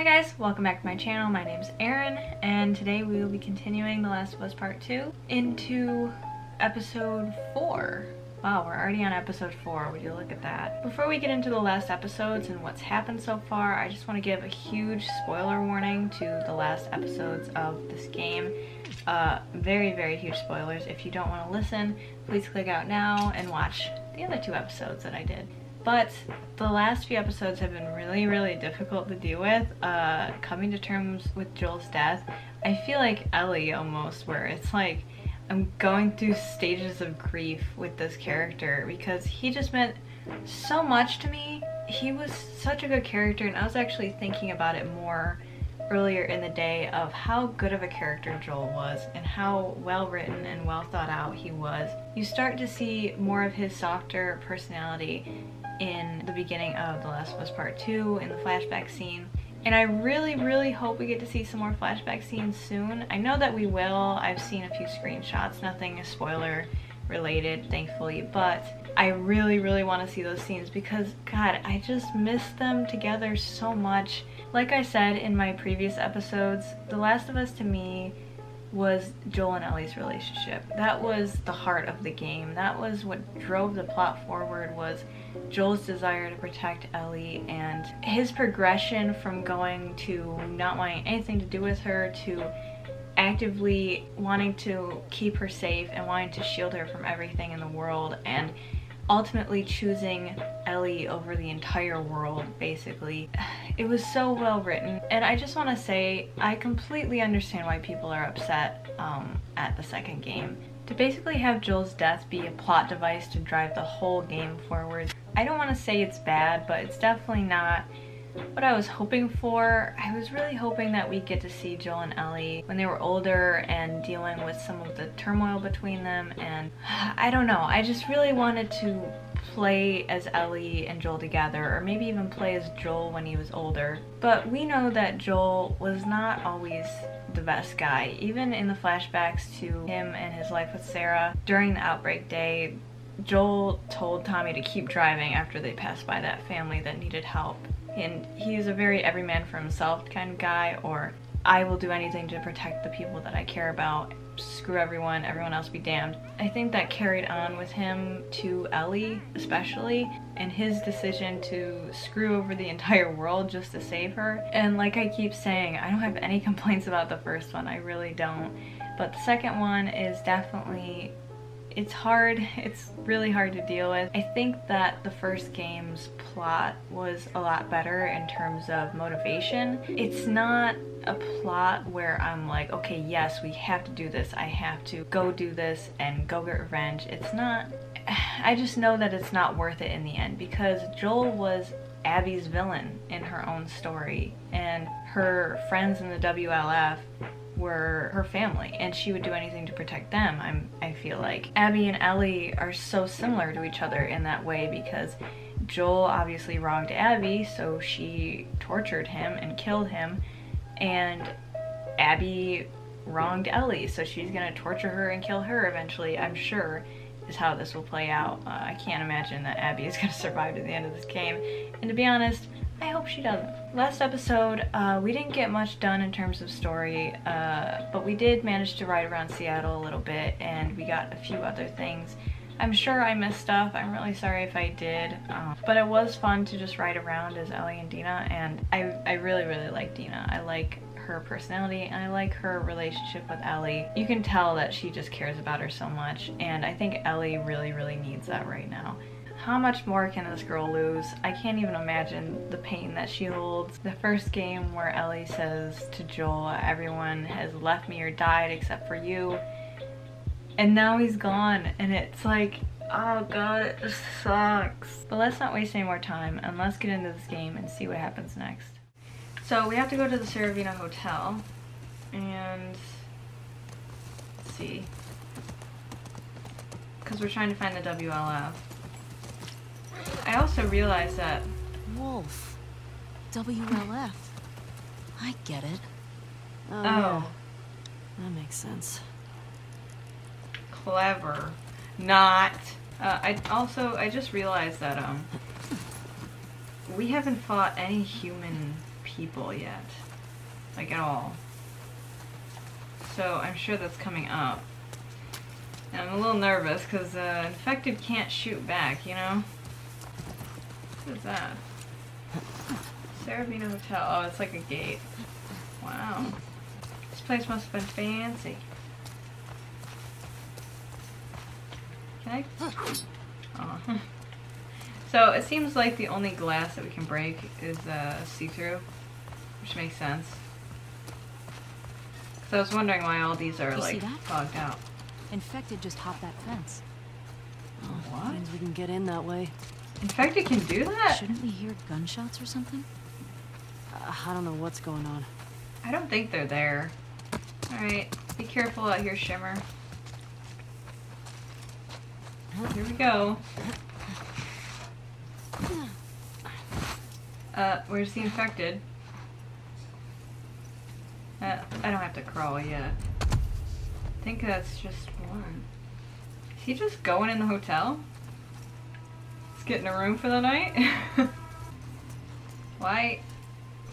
Hi guys, welcome back to my channel. My name is Erin, and today we will be continuing The Last of Us Part 2 into episode 4. Wow, we're already on episode 4, would you look at that. Before we get into the last episodes and what's happened so far, I just want to give a huge spoiler warning to the last episodes of this game. Very, very huge spoilers. If you don't want to listen, please click out now and watch the other two episodes that I did. But the last few episodes have been really, really difficult to deal with. Coming to terms with Joel's death, I feel like Ellie almost, where it's like I'm going through stages of grief with this character because he just meant so much to me. He was such a good character, and I was actually thinking about it more earlier in the day of how good of a character Joel was and how well written and well thought out he was. You start to see more of his softer personality in the beginning of The Last of Us Part 2 in the flashback scene. And I really, really hope we get to see some more flashback scenes soon. I know that we will. I've seen a few screenshots, nothing spoiler related, thankfully, but I really, really want to see those scenes because, God, I just miss them together so much. Like I said in my previous episodes, The Last of Us to me was Joel and Ellie's relationship. That was the heart of the game. That was what drove the plot forward, was Joel's desire to protect Ellie and his progression from going to not wanting anything to do with her to actively wanting to keep her safe and wanting to shield her from everything in the world, and ultimately choosing Ellie over the entire world, basically. It was so well written, and I just want to say I completely understand why people are upset at the second game. To basically have Joel's death be a plot device to drive the whole game forward, I don't want to say it's bad, but it's definitely not what I was hoping for. I was really hoping that we'd get to see Joel and Ellie when they were older and dealing with some of the turmoil between them, and I don't know, I just really wanted to play as Ellie and Joel together, or maybe even play as Joel when he was older. But we know that Joel was not always the best guy. Even in the flashbacks to him and his life with Sarah during the outbreak day, Joel told Tommy to keep driving after they passed by that family that needed help. And he's a very every man for himself kind of guy, or I will do anything to protect the people that I care about. Screw everyone, everyone else be damned. I think that carried on with him to Ellie especially, and his decision to screw over the entire world just to save her. And like I keep saying, I don't have any complaints about the first one, I really don't. But the second one is definitely, it's hard, it's really hard to deal with. I think that the first game's plot was a lot better in terms of motivation. It's not a plot where I'm like, okay, yes, we have to do this, I have to go do this and go get revenge. It's not, I just know that it's not worth it in the end because Joel was Abby's villain in her own story, and her friends in the WLF were her family, and she would do anything to protect them. I feel like Abby and Ellie are so similar to each other in that way because Joel obviously wronged Abby, so she tortured him and killed him, and Abby wronged Ellie, so she's gonna torture her and kill her eventually, I'm sure, is how this will play out. I can't imagine that Abby is gonna survive to the end of this game, and to be honest, I hope she doesn't. Last episode, we didn't get much done in terms of story, but we did manage to ride around Seattle a little bit, and we got a few other things. I'm sure I missed stuff, I'm really sorry if I did, but it was fun to just ride around as Ellie and Dina, and I really, really like Dina. I like her personality, and I like her relationship with Ellie. You can tell that she just cares about her so much, and I think Ellie really, really needs that right now. How much more can this girl lose? I can't even imagine the pain that she holds. The first game where Ellie says to Joel, everyone has left me or died except for you, and now he's gone, and it's like, oh god, it just sucks. But let's not waste any more time, and let's get into this game and see what happens next. So we have to go to the Serevena Hotel, and let's see, because we're trying to find the WLF. I also realized that Wolf, WLF. I get it. Oh, yeah. That makes sense. Clever. Not. I just realized that we haven't fought any human people yet, like at all. So I'm sure that's coming up. And I'm a little nervous because infected can't shoot back, you know? What is that? Serevena Hotel. Oh, it's like a gate. Wow. This place must have been fancy. Can I? Oh. So it seems like the only glass that we can break is see-through, which makes sense. So I was wondering why all these are like fogged out. Infected just hopped that fence. Oh, what? Means we can get in that way. Infected can do that? Shouldn't we hear gunshots or something? I don't know what's going on. I don't think they're there. Alright, be careful out here, Shimmer. Here we go. Where's the infected? I don't have to crawl yet. I think that's just one. Is he just going in the hotel? He's getting a room for the night? Why?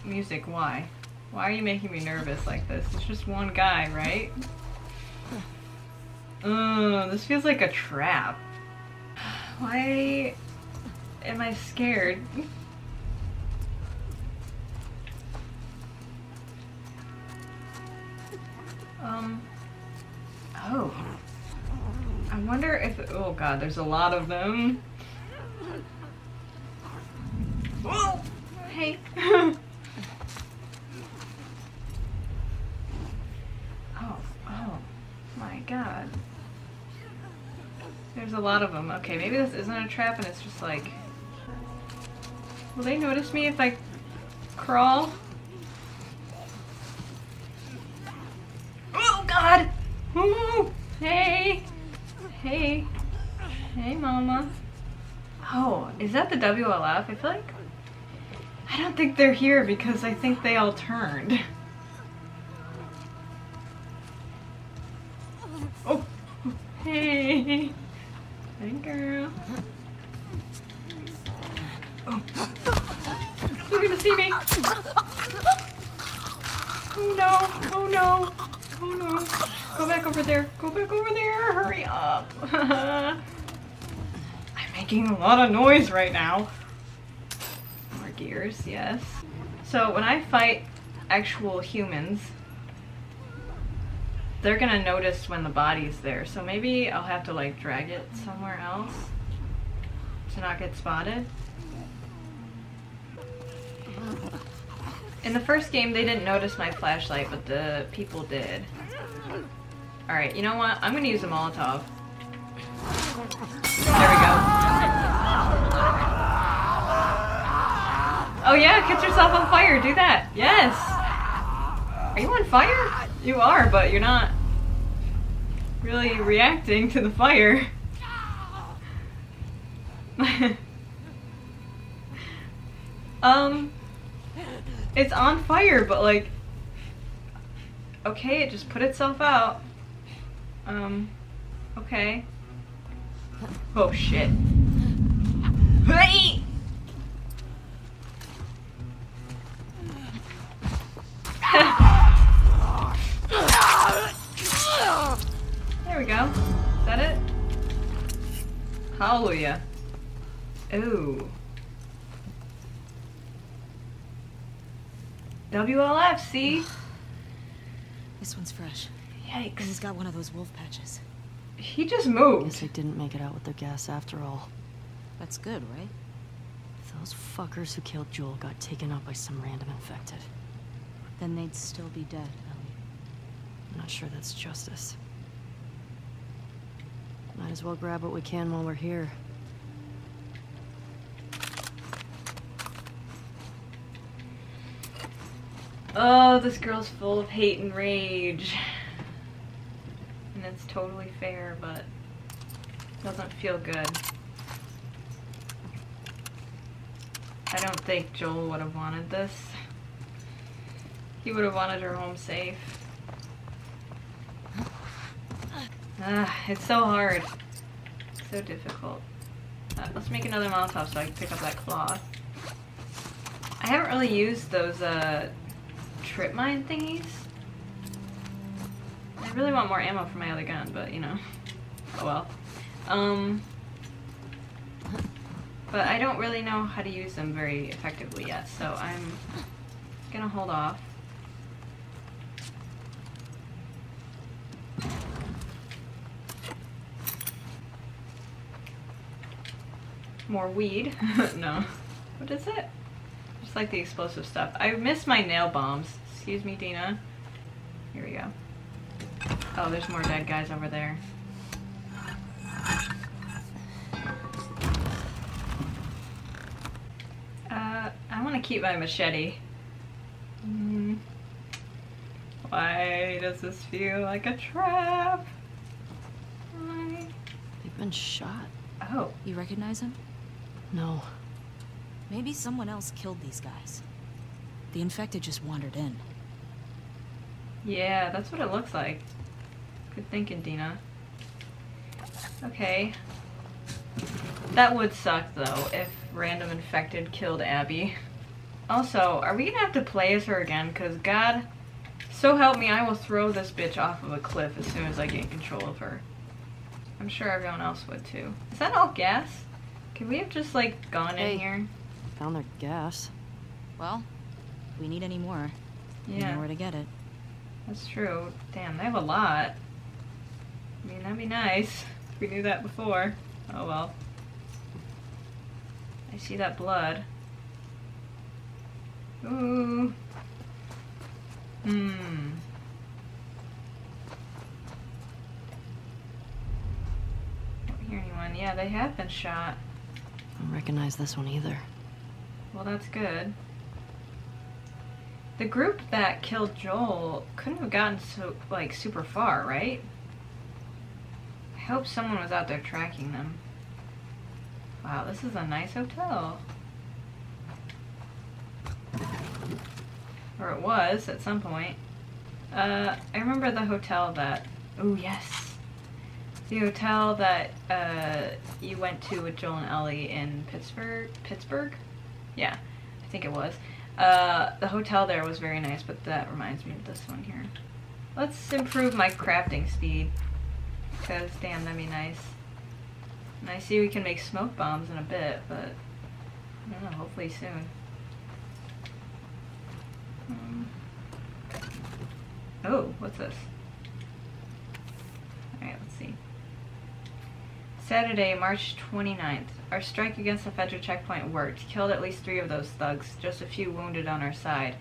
Music, why? Why are you making me nervous like this? It's just one guy, right? Ugh, this feels like a trap. Why am I scared? Oh. I wonder if, oh god, there's a lot of them. Whoa! Hey. Oh my god. There's a lot of them. Okay, maybe this isn't a trap and it's just like... Will they notice me if I crawl? Oh god! Ooh, hey! Hey! Hey, mama. Oh, is that the WLF? I feel like... I don't think they're here because I think they all turned. Oh! Hey! Hey, girl. Oh. You're gonna see me! Oh no! Oh no! Oh no! Go back over there! Go back over there! Hurry up! I'm making a lot of noise right now. More gears, yes. So when I fight actual humans, they're gonna notice when the body's there. So maybe I'll have to like drag it somewhere else to not get spotted. In the first game, they didn't notice my flashlight, but the people did. Alright, you know what? I'm gonna use a Molotov. There we go. Oh yeah, catch yourself on fire, do that! Yes! Are you on fire? You are, but you're not really reacting to the fire. It's on fire, but like, okay, it just put itself out. Okay. Oh shit. Hey! There we go. Is that it? Hallelujah. Ooh. WLF, see? This one's fresh. Yikes. He's got one of those wolf patches. He just moved. Guess they didn't make it out with their gas after all. That's good, right? Those fuckers who killed Joel got taken out by some random infected. Then they'd still be dead, Ellie. I'm not sure that's justice. Might as well grab what we can while we're here. Oh, this girl's full of hate and rage. And it's totally fair, but it doesn't feel good. I don't think Joel would have wanted this. He would have wanted her home safe. It's so hard. It's so difficult. Let's make another Molotov so I can pick up that cloth. I haven't really used those trip mine thingies. I really want more ammo for my other gun, but you know, oh well. But I don't really know how to use them very effectively yet, so I'm gonna hold off. More weed. No. What is it? Just like the explosive stuff. I miss my nail bombs. Excuse me, Dina. Here we go. Oh, there's more dead guys over there. I want to keep my machete. Why does this feel like a trap? Why? They've been shot. Oh. You recognize him? No. Maybe someone else killed these guys. The infected just wandered in. Yeah, that's what it looks like. Good thinking, Dina. Okay. That would suck, though, if random infected killed Abby. Also, are we gonna have to play as her again? Because, God, so help me, I will throw this bitch off of a cliff as soon as I get control of her. I'm sure everyone else would, too. Is that all gas? Could we have just, like, gone in here? Found their gas. Well, we need any more. Yeah. We know where to get it. That's true. Damn, they have a lot. I mean, that'd be nice. We knew that before. Oh, well. I see that blood. Ooh. Hmm. Anyone. Yeah, they have been shot. I don't recognize this one either. Well, that's good. The group that killed Joel couldn't have gotten so, like, super far, right? I hope someone was out there tracking them. Wow, this is a nice hotel. Or it was at some point. I remember the hotel that... Oh, yes. The hotel that you went to with Joel and Ellie in Pittsburgh? Pittsburgh? Yeah, I think it was. The hotel there was very nice, but that reminds me of this one here. Let's improve my crafting speed, because damn, that'd be nice. And I see we can make smoke bombs in a bit, but I don't know, hopefully soon. Oh, what's this? Alright, let's see. Saturday, March 29th. Our strike against the Fedra checkpoint worked. Killed at least 3 of those thugs, just a few wounded on our side.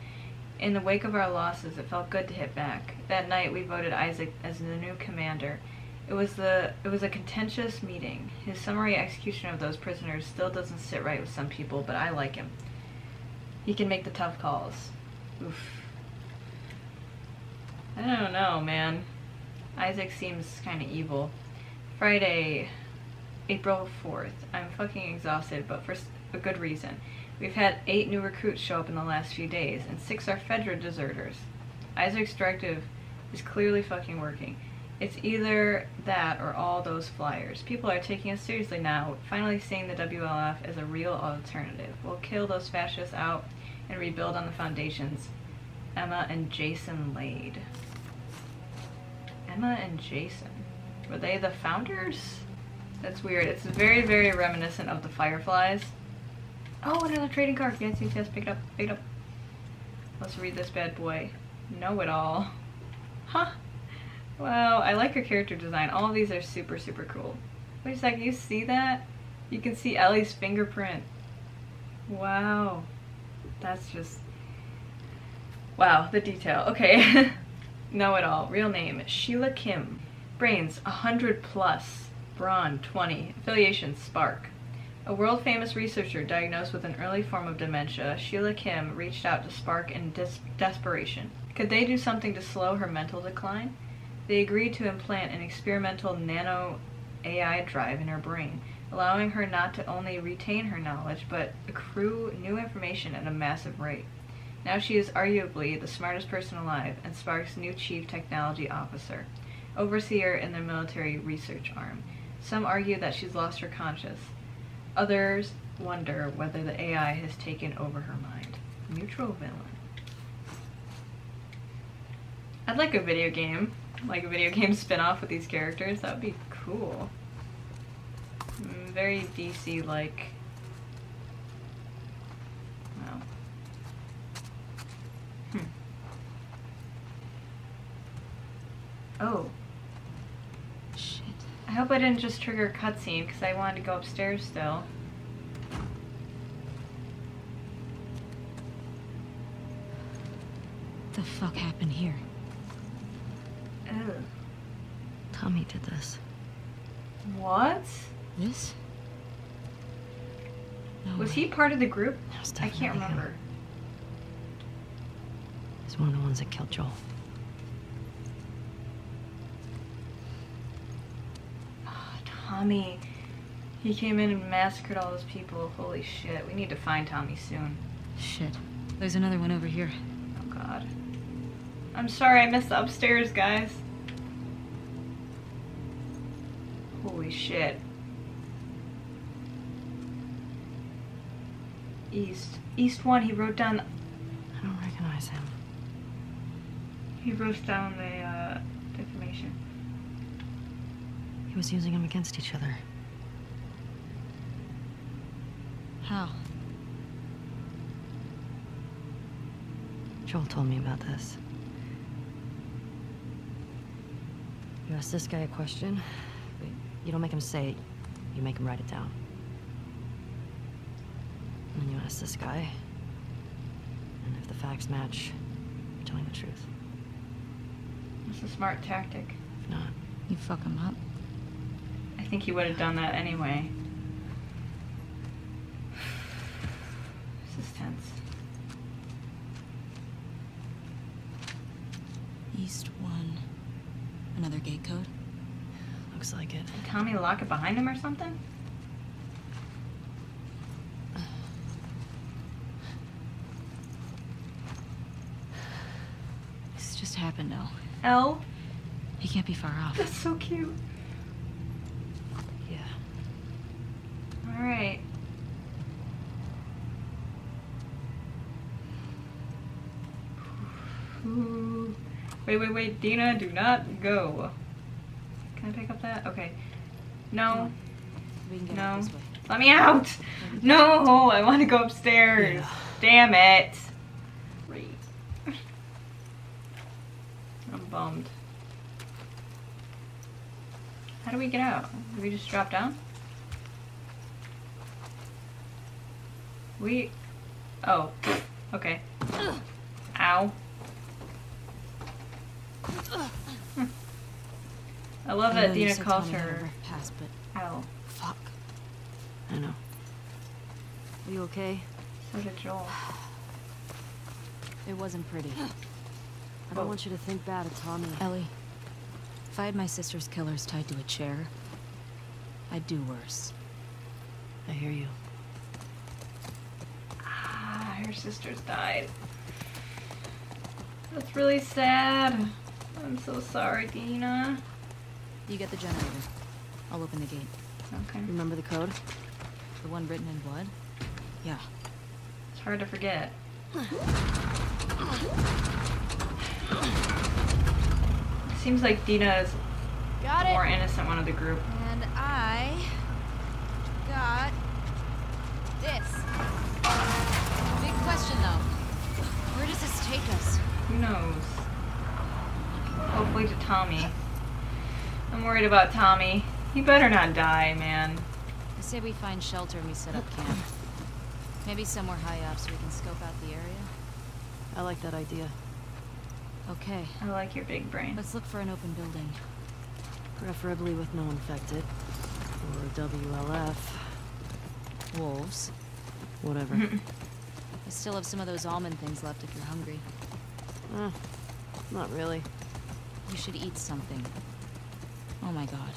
In the wake of our losses, it felt good to hit back. That night, we voted Isaac as the new commander. It was a contentious meeting. His summary execution of those prisoners still doesn't sit right with some people, but I like him. He can make the tough calls. Oof. I don't know, man. Isaac seems kind of evil. Friday, April 4th. I'm fucking exhausted, but for a good reason. We've had 8 new recruits show up in the last few days, and 6 are Fedra deserters. Isaac's directive is clearly fucking working. It's either that or all those flyers. People are taking us seriously now, finally seeing the WLF as a real alternative. We'll kill those fascists out and rebuild on the foundations. Emma and Jason laid. Emma and Jason. Were they the founders? That's weird. It's very, very reminiscent of the Fireflies. Oh, another trading card. Yes, pick it up, pick it up. Let's read this bad boy. Know-it-all. Huh. Wow, I like her character design. All of these are super, super cool. Wait a second, you see that? You can see Ellie's fingerprint. Wow. That's just... Wow, the detail. Okay. Know-it-all. Real name, Sheila Kim. Brains, 100+. Brawn, 20. Affiliation, Spark. A world-famous researcher diagnosed with an early form of dementia, Sheila Kim reached out to Spark in desperation. Could they do something to slow her mental decline? They agreed to implant an experimental nano-AI drive in her brain, allowing her not to only retain her knowledge, but accrue new information at a massive rate. Now she is arguably the smartest person alive, and Spark's new chief technology officer, overseer in their military research arm. Some argue that she's lost her conscience. Others wonder whether the AI has taken over her mind. Neutral villain. I'd like a video game, like a video game spin-off with these characters. That would be cool. Very DC-like. Wow. Oh. Shit. I hope I didn't just trigger a cutscene because I wanted to go upstairs still. What the fuck happened here? Oh. Tommy did this. What? This? No was way. He part of the group? I can't remember. He's one of the ones that killed Joel. Oh, Tommy. He came in and massacred all those people. Holy shit. We need to find Tommy soon. Shit. There's another one over here. Oh, God. I'm sorry I missed the upstairs, guys. Holy shit. East. East 1, he wrote down the... I don't recognize him. He wrote down the information. He was using them against each other. How? Joel told me about this. You ask this guy a question, but you don't make him say it, you make him write it down. And then you ask this guy, and if the facts match, you're telling the truth. That's a smart tactic. If not, you fuck him up. I think he would have done that anyway. This is tense. East 1. Another gate code? Looks like it. Did Tommy lock it behind him or something? This just happened, though. Elle? He can't be far off. That's so cute. Yeah. Alright. Wait, wait, wait, Dina, do not go. Can I pick up that? Okay. No. We can get out this way. Let me out! No! I want to go upstairs. Yeah. Damn it. Great. I'm bummed. How do we get out? Do we just drop down? We... Oh. Okay. Ow. I love that Dina calls her. Pass, but ow. Fuck. I know. Are you okay? So did Joel. It wasn't pretty. I don't want you to think bad of Tommy. Ellie, if I had my sister's killers tied to a chair, I'd do worse. I hear you. Ah, her sister's died. That's really sad. I'm so sorry, Dina. You get the generator. I'll open the gate. Okay. Remember the code? The one written in blood? Yeah. It's hard to forget. It seems like Dina is the more innocent one of the group. And I got this. Big question, though. Where does this take us? Who knows? Hopefully to Tommy. I'm worried about Tommy. He better not die, man. I say we find shelter and we set up camp. Maybe somewhere high up so we can scope out the area. I like that idea. Okay. I like your big brain. Let's look for an open building. Preferably with no infected. Or WLF. Wolves. Whatever. I still have some of those almond things left if you're hungry. Not really. You should eat something. Oh my god.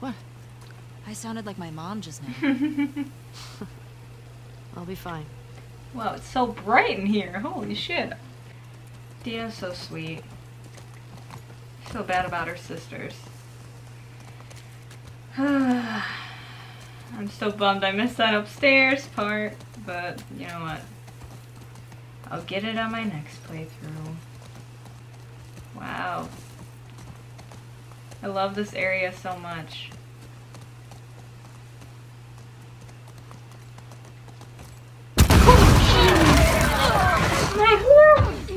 What? I sounded like my mom just now. I'll be fine. Wow, it's so bright in here. Holy shit. Dina's so sweet. I feel bad about her sisters. I'm so bummed I missed that upstairs part, but you know what? I'll get it on my next playthrough. Wow. I love this area so much. My horse!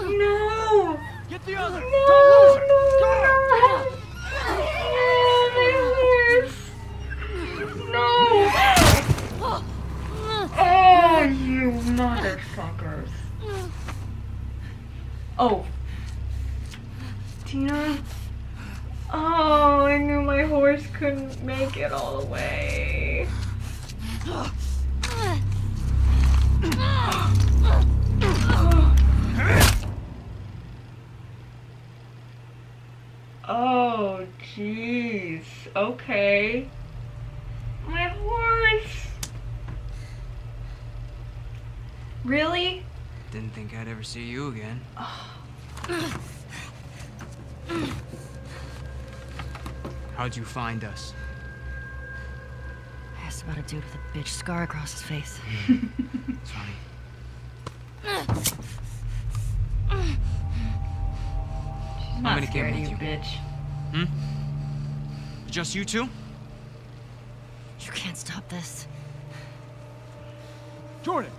No! Get the other! No! Don't lose her! Go! No, my horse! No! Oh, you motherfuckers! Oh. Dina? Oh, I knew my horse couldn't make it all the way. Oh, jeez. Okay. My horse! Really? Didn't think I'd ever see you again. How'd you find us? I asked about a dude with a bitch scar across his face. It's funny. I'm gonna get with you, bitch. Hmm? Just you two? You can't stop this. Jordan!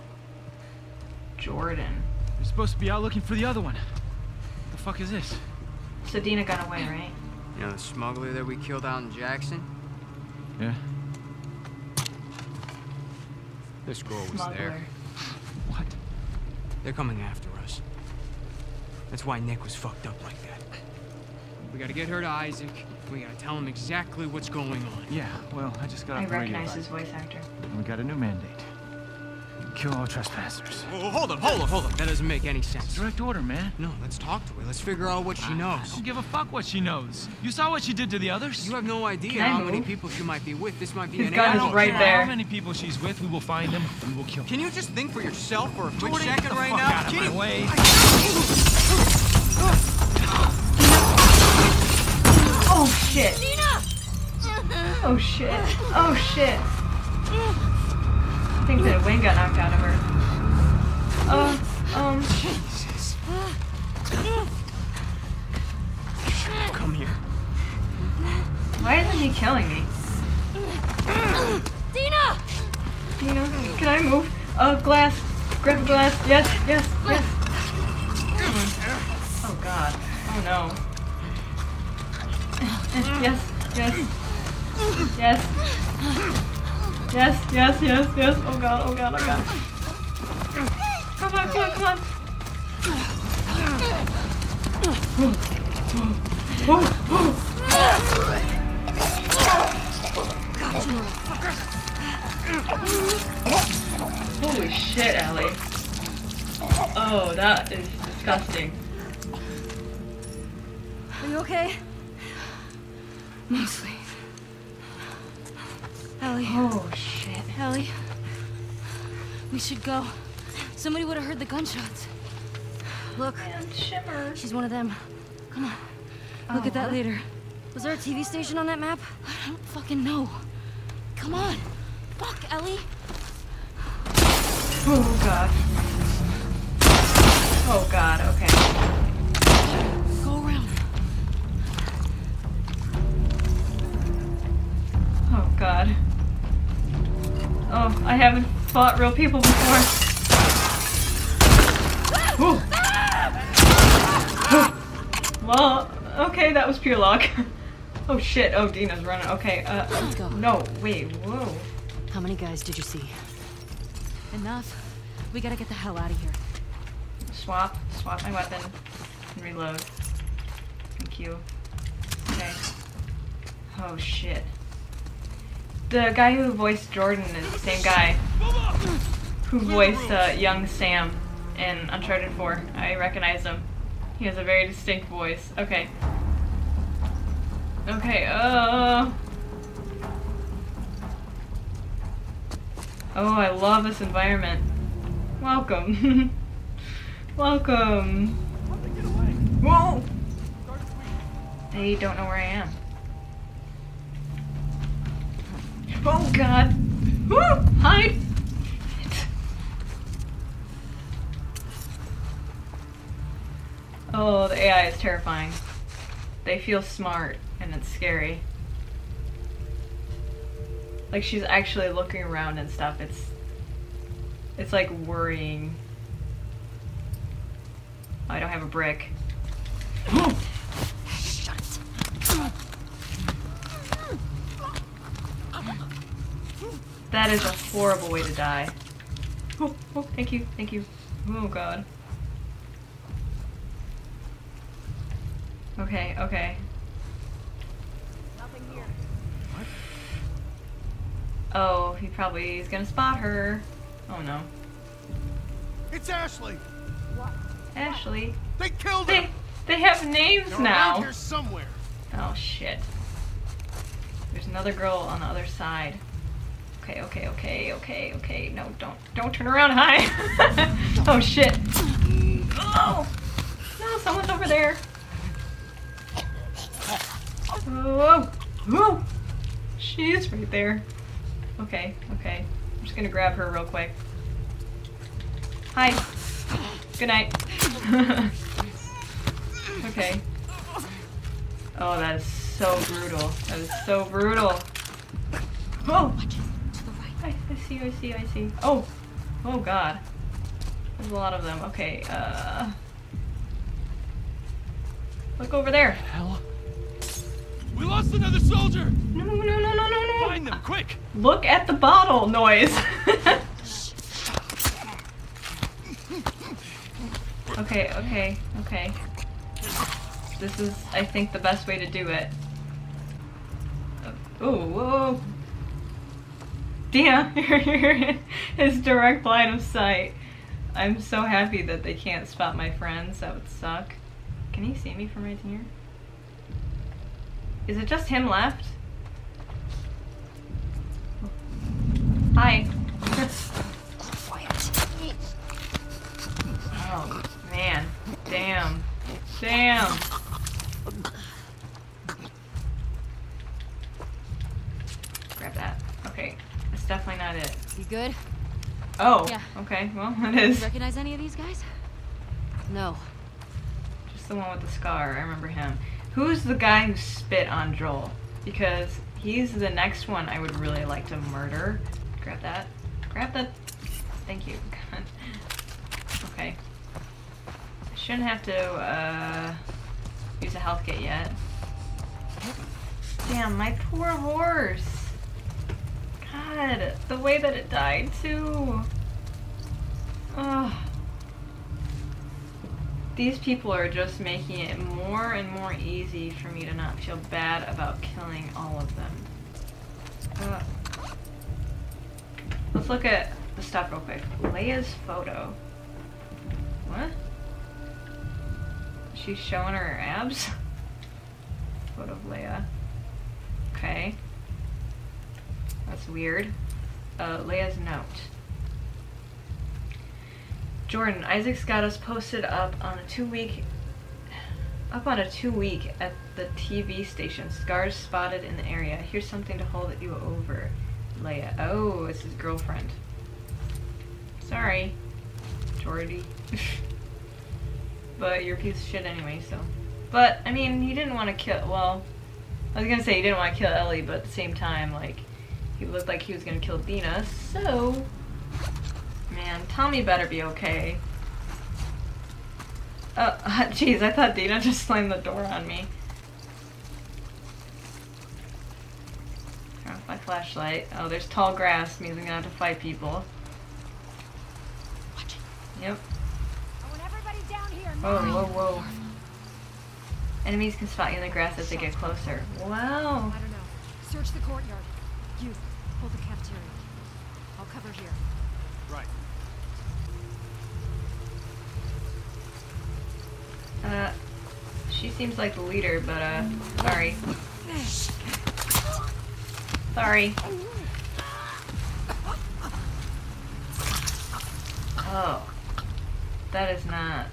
Jordan. You're supposed to be out looking for the other one. What the fuck is this? So Dina got away, right? You know the smuggler that we killed out in Jackson? Yeah. This girl was there. What? They're coming after us. That's why Nick was fucked up like that. We gotta get her to Isaac. We gotta tell him exactly what's going on. Yeah, well, I just got off the radio. I recognize his voice actor. And we got a new mandate. Kill all trespassers. Whoa, hold up. That doesn't make any sense. Direct order, man. No, let's talk to her. Let's figure out what she knows. I don't give a fuck what she knows. You saw what she did to the others? You have no idea how many people she might be with. This might be an animal. His gun is right there. How many people she's with, we will find them. We will kill them. Can you just think for yourself for a quick second right now? Get out of my way. Oh, shit. Oh, shit. Oh, shit. I think that wing got knocked out of her. Jesus. Come here. Why isn't he killing me? Dina! Dina, can I move? Glass. Grab the glass. Yes, yes, yes. Oh, God. Oh, no. Yes, yes. Yes. Yes, yes, yes, yes. Oh god, oh god, oh god. Come on, come on, come on. Holy shit, Ellie. Oh, that is disgusting. Are you okay? Mostly. Ellie. Oh, shit. Ellie, we should go. Somebody would have heard the gunshots. Look. Man, shiver. She's one of them. Come on. Oh, look at that later. Was there a TV station on that map? I don't fucking know. Come on. Fuck, Ellie. Oh, God. Oh, God. Okay. Go around. Oh, God. Oh, I haven't fought real people before. Whoa. Well, okay, that was pure luck. Oh shit, oh, Dina's running. Okay, let's go. No, wait, whoa. How many guys did you see? Enough. We gotta get the hell out of here. Swap my weapon, and reload. Thank you. Okay. Oh shit. The guy who voiced Jordan is the same guy who voiced young Sam in Uncharted 4. I recognize him. He has a very distinct voice. Okay. Okay, oh, I love this environment. Welcome. Welcome. Whoa! They don't know where I am. Oh god! Woo! Hide! Oh, the AI is terrifying. They feel smart, and it's scary. Like, she's actually looking around and stuff. It's like worrying. Oh, I don't have a brick. Shut it. That is a horrible way to die. Oh, oh, thank you, thank you. Oh god. Okay, okay. Nothing here. What? Oh, he probably is gonna spot her. Oh no. It's Ashley. What? Ashley. They killed her. They have names now. They're here somewhere. Oh shit. There's another girl on the other side. Okay, okay, okay, okay, okay. No, don't turn around. Hi. Oh shit. Oh no, someone's over there. Whoa, whoa. She is right there. Okay, okay. I'm just gonna grab her real quick. Hi. Good night. Okay. Oh, that is so brutal. That is so brutal. Oh. I see, I see, I see. Oh! Oh god. There's a lot of them. Okay, look over there! Hell? We lost another soldier! No, no, no, no, no, no! Find them, quick! Look at the bottle noise! Okay, okay, okay. This is, I think, the best way to do it. Oh, whoa! Dina, you're in his direct line of sight. I'm so happy that they can't spot my friends. That would suck. Can he see me from right here? Is it just him left? Hi. Quiet. Oh, man. Damn. Damn. Grab that. Okay. Definitely not it. You good? Oh. Yeah. Okay. Well, it is. You recognize any of these guys? No. Just the one with the scar. I remember him. Who's the guy who spit on Joel? Because he's the next one I would really like to murder. Grab that. Grab that. Thank you. God. Okay. I shouldn't have to use a health kit yet. Damn, my poor horse. God, the way that it died too. Ugh. These people are just making it more and more easy for me to not feel bad about killing all of them. Ugh. Let's look at the stuff real quick. Leah's photo. What? She's showing her abs? Photo of Leah. Okay. That's weird. Leah's note. Jordan, Isaac's got us posted up on a two week at the TV station. Scars spotted in the area. Here's something to hold you over, Leah. Oh, it's his girlfriend. Sorry, Jordy. But you're a piece of shit anyway, so. But I mean, he didn't want to kill. Well, I was gonna say he didn't want to kill Ellie, but at the same time, like. He looked like he was gonna kill Dina, so... Man, Tommy better be okay. Oh, jeez, I thought Dina just slammed the door on me. Turn off my flashlight. Oh, there's tall grass, means I'm gonna have to fight people. Yep. Whoa, whoa, whoa. Enemies can spot you in the grass as they get closer. Wow. I don't know. Search the courtyard. You hold the cafeteria. I'll cover here. Right. She seems like the leader, but sorry. Sorry. Oh, that is not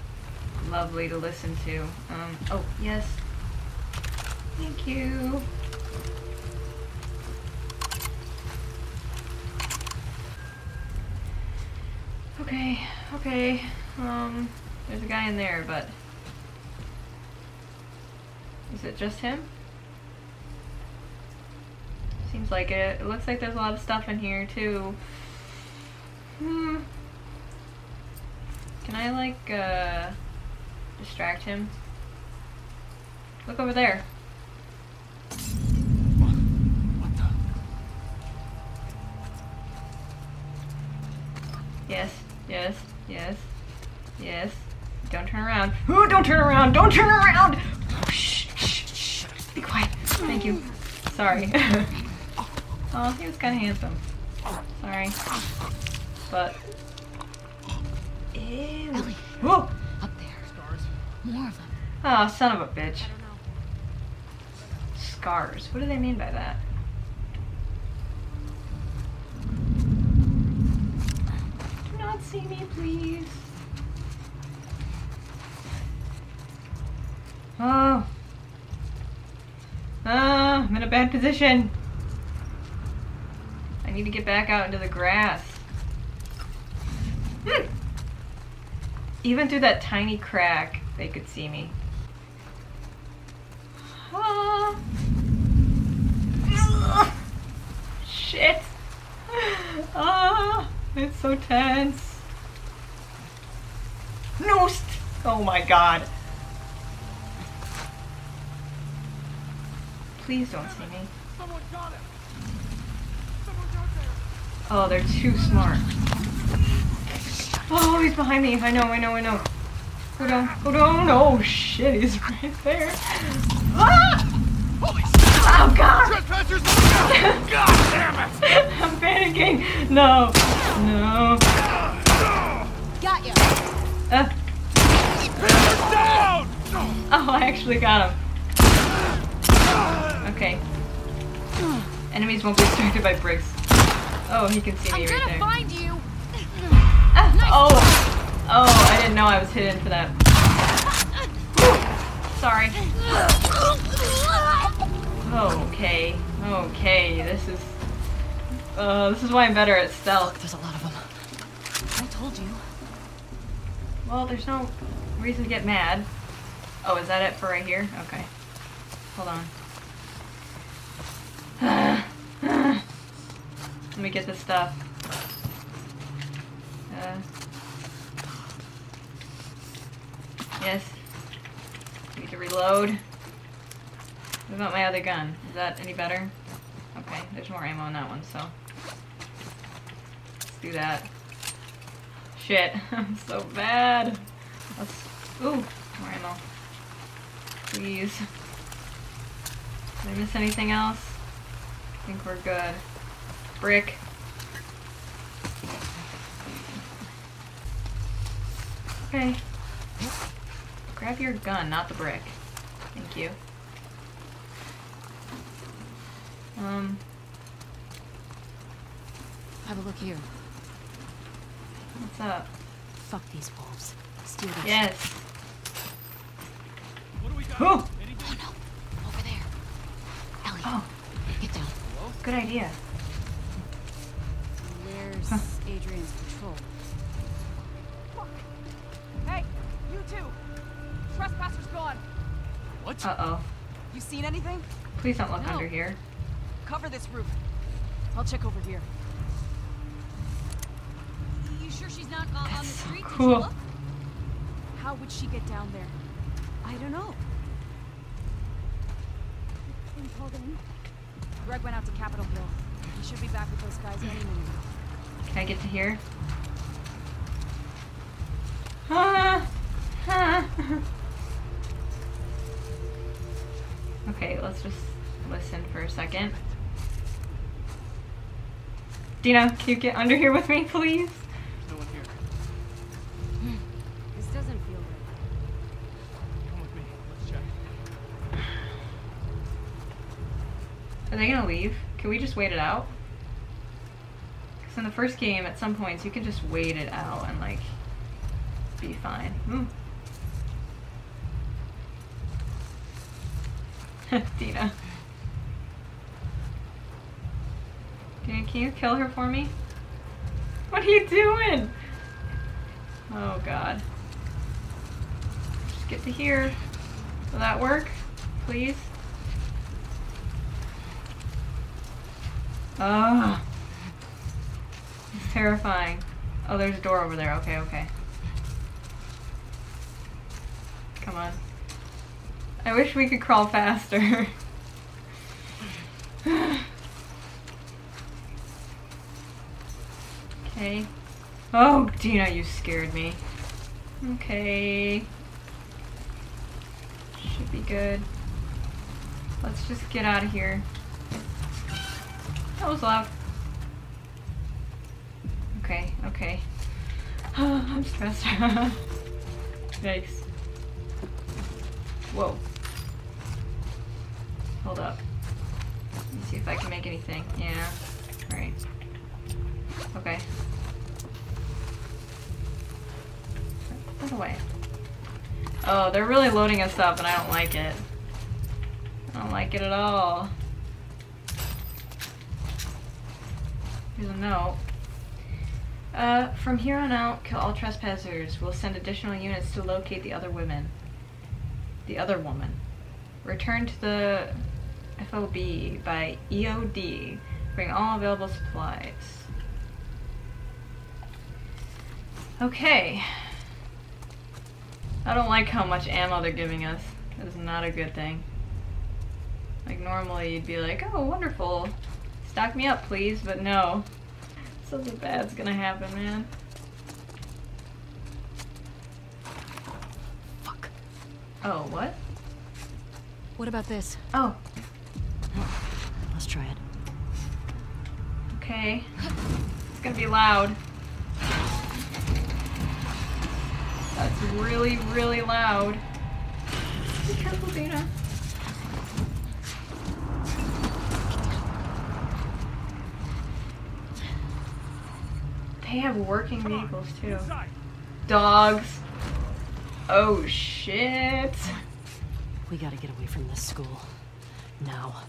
lovely to listen to. Oh yes. Thank you. Okay, okay, there's a guy in there, but Is it just him? Seems like it. It looks like there's a lot of stuff in here too. Can I like distract him? Look over there. What the? Yes, yes, yes, yes. Don't turn around. Ooh, don't turn around. Don't turn around. Oh, shh, shh, shh. Be quiet. Thank you. Sorry. Oh, he was kind of handsome. Sorry. But. Ew. Ellie. Whoa! Up there. Scars. More of them. Oh, son of a bitch. I don't know. Scars. What do they mean by that? Do not see me, please. Oh. I'm in a bad position. I need to get back out into the grass. Even through that tiny crack, they could see me. Shit! It's so tense. No! Oh my god. Please don't see me. Someone got him. Oh, they're too smart. Oh, he's behind me. I know. Go down. Oh, shit, he's right there. Ah! Holy shit. Oh, God. God damn it. I'm panicking. No. Got you. Down. Oh, I actually got him. Okay. Enemies won't be distracted by bricks. Oh, he can see me right there. I'm gonna find you! Nice. Oh, I didn't know I was hidden for that. Sorry. Okay, this is why I'm better at stealth. Look, there's a lot of them. I told you. Well, there's no reason to get mad. Oh, is that it for right here? Okay. Hold on. Let me get this stuff. Yes. Need to reload. What about my other gun? Is that any better? Okay, there's more ammo in that one, so. Let's do that. Shit, I'm so bad. Ooh, more ammo. Please. Did I miss anything else? I think we're good. Brick. Okay. Grab your gun, not the brick. Thank you. Have a look here. What's up? Fuck these wolves. Steal this. Yes. What do we got? Oh! Oh no. Over there. Ellie. Oh. Get down. Good idea. Huh. Adrian's patrol. Fuck. Hey, you two! Trespasser's gone! What? Uh-oh. You seen anything? Please don't look under here. Cover this roof. I'll check over here. You sure she's not on the street? Did you look? How would she get down there? I don't know. Hold on. Greg went out to Capitol Hill. He should be back with those guys any minute. Can I get to here? Okay, let's just listen for a second. Dina, can you get under here with me, please? There's no one here. This doesn't feel right. Come with me. Let's check. Are they gonna leave? Can we just wait it out? In the first game, at some points, you can just wait it out and, like, be fine. Dina. Can you kill her for me? What are you doing? Oh, God. Just get to here. Will that work? please? Ugh. It's terrifying. Oh, there's a door over there. Okay, okay. Come on. I wish we could crawl faster. Okay. Oh, Dina, you scared me. Okay. Should be good. Let's just get out of here. That was loud. Okay, okay. I'm stressed. Yikes. Whoa. Hold up. Let me see if I can make anything. Yeah. Alright. Okay. By the way. Oh, they're really loading us up and I don't like it. I don't like it at all. Here's a note. From here on out, kill all trespassers. We'll send additional units to locate the other women. The other woman. Return to the FOB by EOD. Bring all available supplies. Okay. I don't like how much ammo they're giving us. That is not a good thing. Like normally you'd be like, oh wonderful. Stock me up please, but no. Something bad's gonna happen, man. Fuck. Oh, what? What about this? Oh. Let's try it. Okay. It's gonna be loud. That's really, really loud. Be careful, Dina. They have working vehicles too. Inside. Dogs. Oh shit. We gotta get away from this school. Now.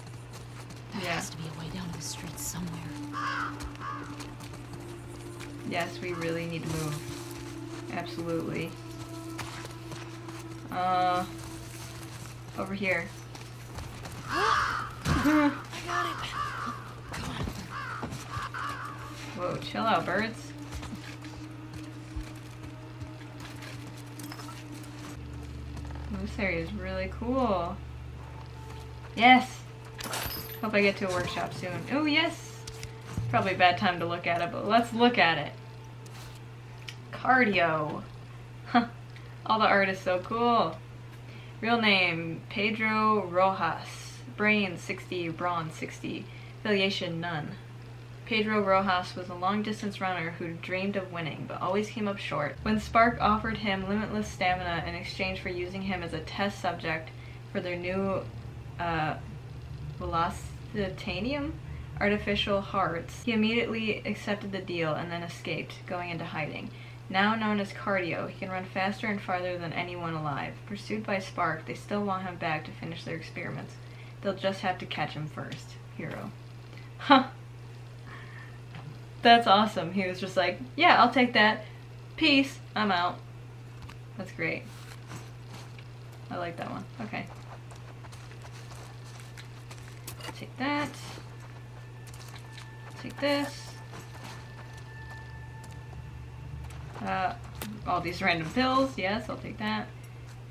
There has to be a way down the street somewhere. Yes, we really need to move. Absolutely. Over here. I got it. Come on. Whoa, chill out, birds. This area is really cool. Yes! Hope I get to a workshop soon. Oh, yes! Probably a bad time to look at it, but let's look at it. Cardio. Huh. All the art is so cool. Real name, Pedro Rojas. Brain, 60. Brawn, 60. Affiliation, none. Pedro Rojas was a long-distance runner who dreamed of winning, but always came up short. When Spark offered him limitless stamina in exchange for using him as a test subject for their new velocitanium artificial hearts, he immediately accepted the deal and then escaped, going into hiding. Now known as Cardio, he can run faster and farther than anyone alive. Pursued by Spark, they still want him back to finish their experiments. They'll just have to catch him first. Hero. Huh. That's awesome. He was just like, yeah, I'll take that. Peace. I'm out. That's great. I like that one. Okay. Take that. Take this. All these random pills. Yes, I'll take that.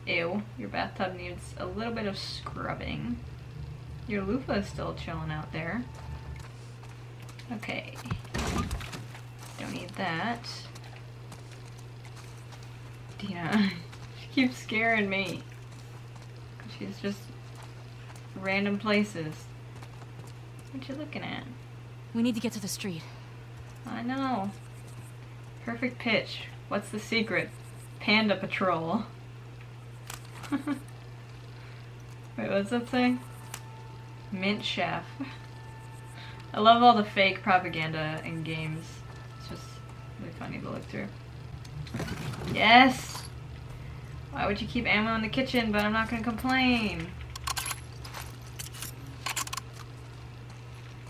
Ew. Your bathtub needs a little bit of scrubbing. Your loofah is still chilling out there. Okay. Don't need that. Dina. She keeps scaring me. She's just random places. What you looking at? We need to get to the street. I know. Perfect pitch. What's the secret? Panda Patrol. Wait, what's that thing? Mint Chef. I love all the fake propaganda in games. It's just really funny to look through. Yes! Why would you keep ammo in the kitchen, but I'm not gonna complain?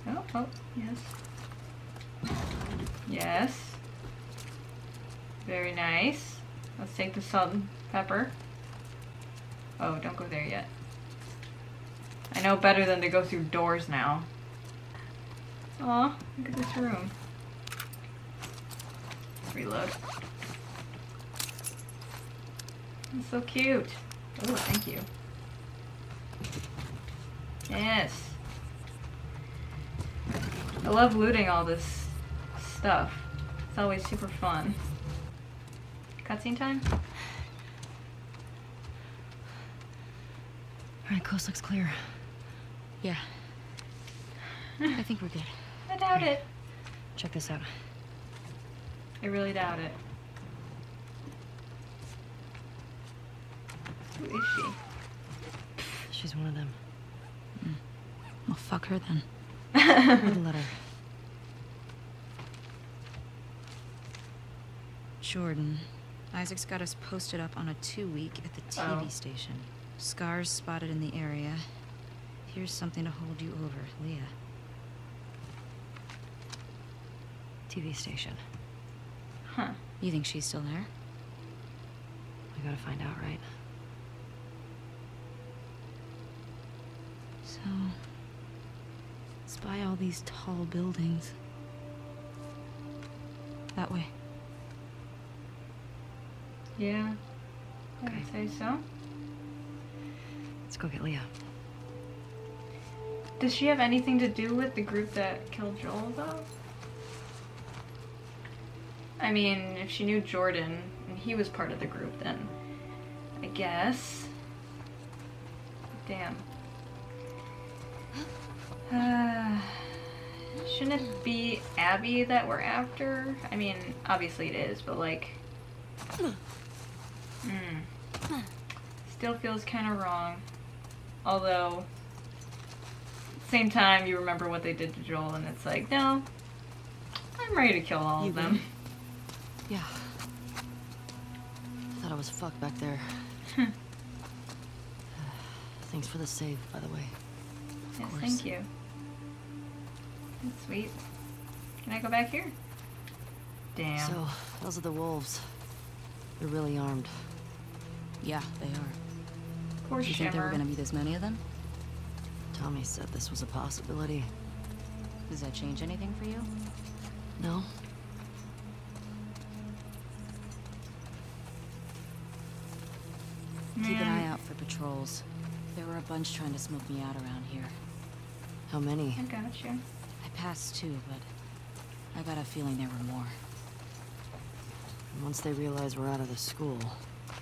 Oh, oh, yes. Yes. Very nice. Let's take the salt and pepper. Oh, don't go there yet. I know better than to go through doors now. Aw, look at this room. Let's reload. It's so cute. Oh, thank you. Yes. I love looting all this stuff. It's always super fun. Cutscene time? Alright, coast looks clear. Yeah. I think we're good. I doubt it. Check this out. I really doubt it. Who is she? She's one of them. Mm. Well, fuck her then. Read the letter. Jordan. Isaac's got us posted up on a 2-week at the TV station. Scars spotted in the area. Here's something to hold you over, Leah. TV station. Huh. You think she's still there? I gotta find out, right? So... it's by all these tall buildings. That way. Yeah. Okay. I would say so. Let's go get Leah. Does she have anything to do with the group that killed Joel, though? I mean, if she knew Jordan, and he was part of the group, then I guess. Damn. Shouldn't it be Abby that we're after? I mean, obviously it is, but like... Still feels kind of wrong. Although, at the same time, you remember what they did to Joel, and it's like, no, I'm ready to kill all of them. Yeah. I thought I was fucked back there. Thanks for the save, by the way. Yes, thank you. That's sweet. Can I go back here? Damn. So, those are the wolves. They're really armed. Yeah, they are. Poor Shimmer. Did you think there were going to be this many of them? Tommy said this was a possibility. Does that change anything for you? No. Man. Keep an eye out for patrols. There were a bunch trying to smoke me out around here. How many? I gotcha. I passed two, but I got a feeling there were more. And once they realize we're out of the school,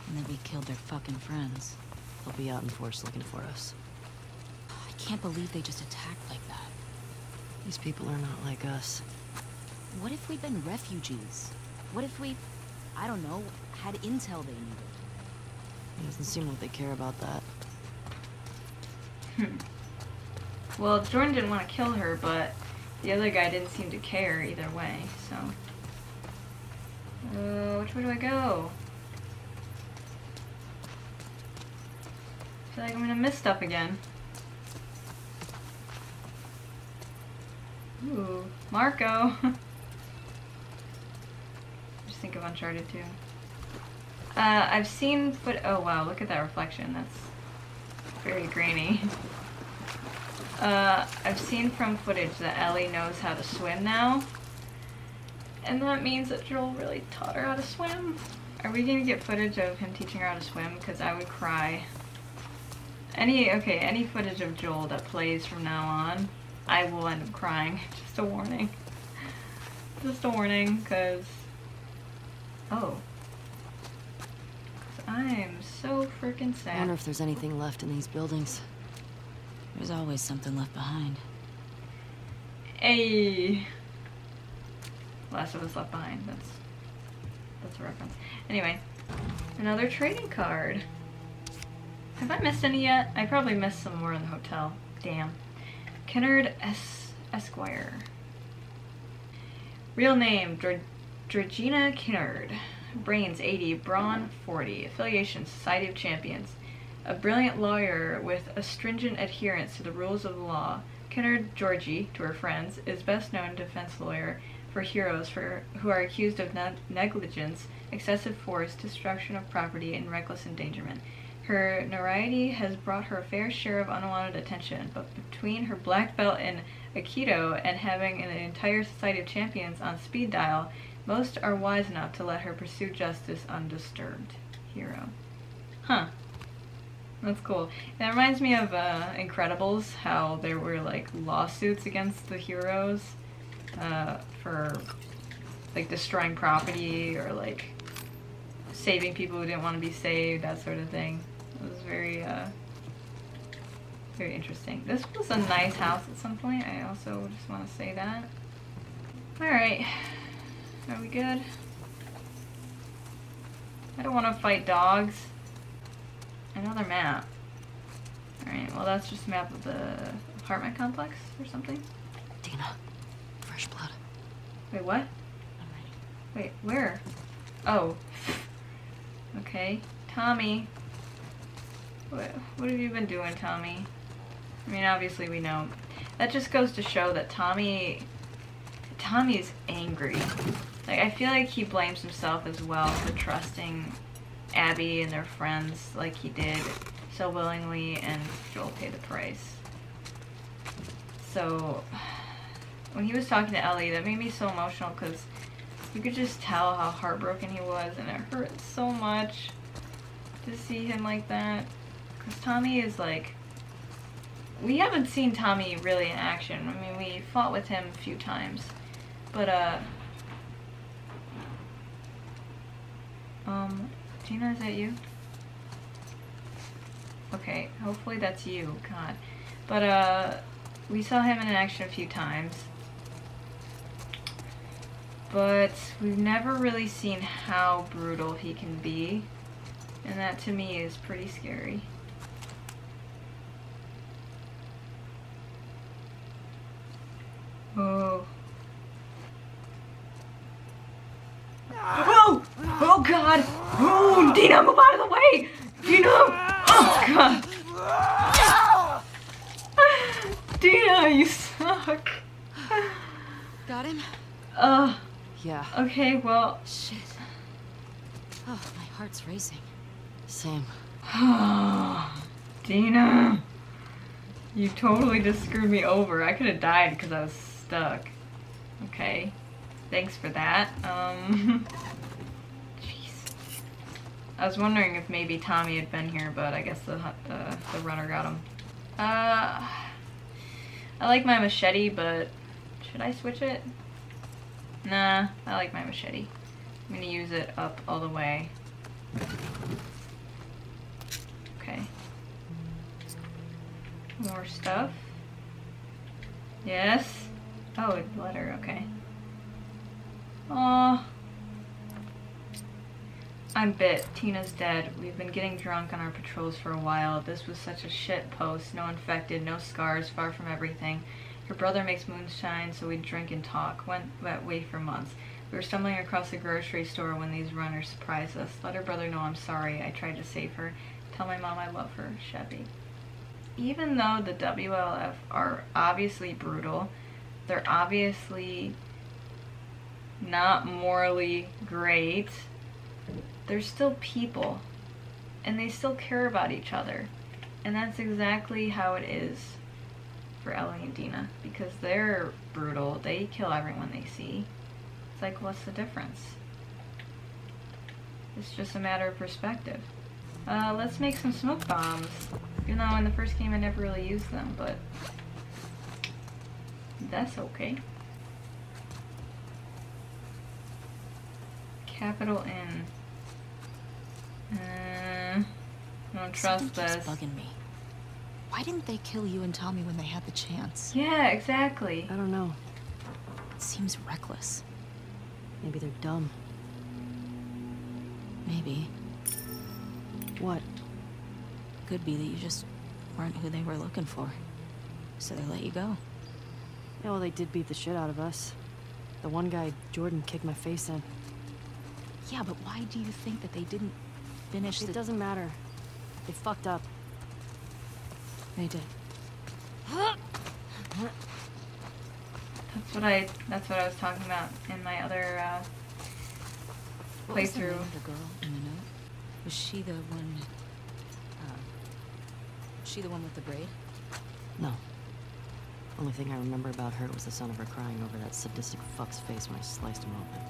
and that we killed their fucking friends, they'll be out in force looking for us. I can't believe they just attacked like that. These people are not like us. What if we'd been refugees? What if we, I don't know, had intel they needed? It doesn't seem like they care about that. Well, Jordan didn't want to kill her, but the other guy didn't seem to care either way, so... which way do I go? I feel like I'm gonna miss stuff again. Ooh, Marco! Just think of Uncharted 2. I've seen oh wow, look at that reflection, that's very grainy. I've seen from footage that Ellie knows how to swim now. And that means that Joel really taught her how to swim. Are we gonna get footage of him teaching her how to swim? Because I would cry. Any footage of Joel that plays from now on, I will end up crying. Just a warning. Just a warning, because... oh. I am so freaking sad. I wonder if there's anything left in these buildings. There's always something left behind. Hey. Last of Us Left Behind, that's a reference. Anyway, another trading card. Have I missed any yet? I probably missed some more in the hotel. Damn. Kennard S. Esquire. Real name, Georgina Kennard. Brains 80, brawn 40. Affiliation, Society of Champions. A brilliant lawyer with a stringent adherence to the rules of the law. Kennard Georgie, to her friends, is best known defense lawyer for heroes who are accused of negligence, excessive force, destruction of property, and reckless endangerment. Her notoriety has brought her a fair share of unwanted attention, but between her black belt in Aikido and having an entire Society of Champions on speed dial, most are wise enough to let her pursue justice undisturbed. Hero. Huh. That's cool. That reminds me of Incredibles, how there were like lawsuits against the heroes for like destroying property or like saving people who didn't want to be saved, that sort of thing. It was very, very interesting. This was a nice house at some point. I also just want to say that. Alright. Are we good? I don't want to fight dogs. Another map. Alright, well that's just a map of the apartment complex or something. Dina. Fresh blood. Wait, what? I'm ready. Wait, where? Oh. Okay. Tommy. What have you been doing, Tommy? I mean, obviously we know. That just goes to show that Tommy's angry. Like, I feel like he blames himself as well for trusting Abby and their friends like he did so willingly, and Joel paid the price. So, when he was talking to Ellie, that made me so emotional because you could just tell how heartbroken he was, and it hurt so much to see him like that. Because Tommy is like, we haven't seen Tommy really in action. I mean, we fought with him a few times, but Dina, is that you? Okay, hopefully that's you. God, but we saw him in action a few times, but we've never really seen how brutal he can be, and that to me is pretty scary. Oh. Oh! Oh God! Oh, Dina, move out of the way! Dina! Oh God! Dina, you suck! Got him? Yeah. Okay, well... Shit. Oh, my heart's racing. Same. Dina! You totally just screwed me over. I could have died because I was stuck. Okay. Thanks for that. Jeez. I was wondering if maybe Tommy had been here, but I guess the runner got him. I like my machete, but should I switch it? Nah, I like my machete. I'm gonna use it up all the way. Okay. More stuff. Yes. Oh, a letter, okay. Aww. I'm bit. Tina's dead. We've been getting drunk on our patrols for a while. This was such a shit post. No infected, no scars, far from everything. Her brother makes moonshine, so we drink and talk. Went that way for months. We were stumbling across the grocery store when these runners surprised us. Let her brother know I'm sorry. I tried to save her. Tell my mom I love her. Chevy. Even though the WLF are obviously brutal, they're obviously not morally great, they're still people, and they still care about each other. And that's exactly how it is for Ellie and Dina, because they're brutal. They kill everyone they see. It's like, what's the difference? It's just a matter of perspective. Let's make some smoke bombs. Even though in the first game I never really used them, but that's okay. Capital N. I don't trust this. Something keeps bugging me. Why didn't they kill you and Tommy when they had the chance? Yeah, exactly. I don't know. It seems reckless. Maybe they're dumb. Maybe. What? Could be that you just weren't who they were looking for, so they let you go. Yeah, well, they did beat the shit out of us. The one guy, Jordan, kicked my face in. Yeah, but why do you think that they didn't finish the... It doesn't matter. They fucked up. They did. That's what I was talking about in my other playthrough. What was the name of the girl in the note? Was she the one? she the one with the braid? No. Only thing I remember about her was the sound of her crying over that sadistic fuck's face when I sliced him open.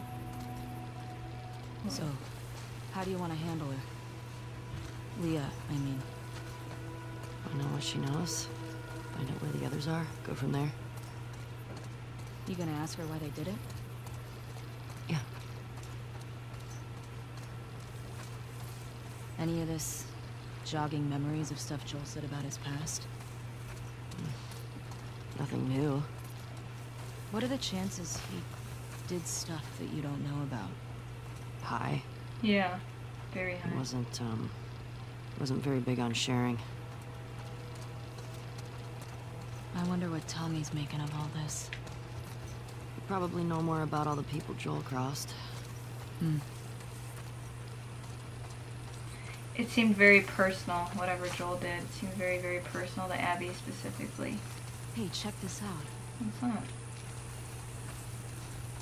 So, how do you want to handle her? Leah, I mean. I know what she knows. Find out where the others are. Go from there. You gonna ask her why they did it? Yeah. Any of this jogging memories of stuff Joel said about his past? Nothing new. What are the chances he did stuff that you don't know about? High. Yeah, very high. Wasn't very big on sharing. I wonder what Tommy's making of all this. You probably know more about all the people Joel crossed. Hmm. It seemed very personal, whatever Joel did. It seemed very, very personal to Abby specifically. Hey, check this out. What's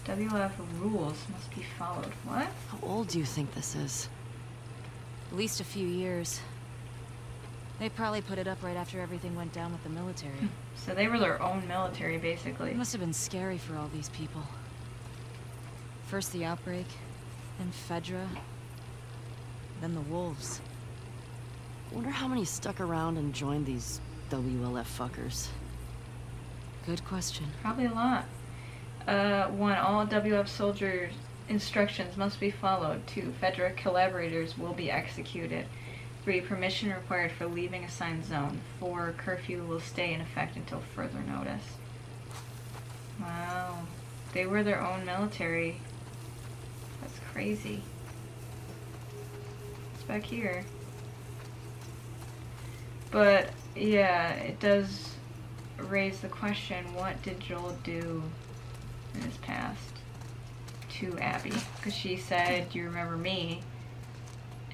that? WLF rules must be followed. What? How old do you think this is? At least a few years. They probably put it up right after everything went down with the military. So they were their own military, basically. It must have been scary for all these people. First the outbreak, then Fedra. Then the wolves. Wonder how many stuck around and joined these WLF fuckers. Good question. Probably a lot. 1. All WLF soldiers' instructions must be followed. 2. Fedra collaborators will be executed. 3. Permission required for leaving assigned zone. 4. Curfew will stay in effect until further notice. Wow. They were their own military. That's crazy. Back here, but yeah, it does raise the question, what did Joel do in his past to Abby? Because she said, do you remember me?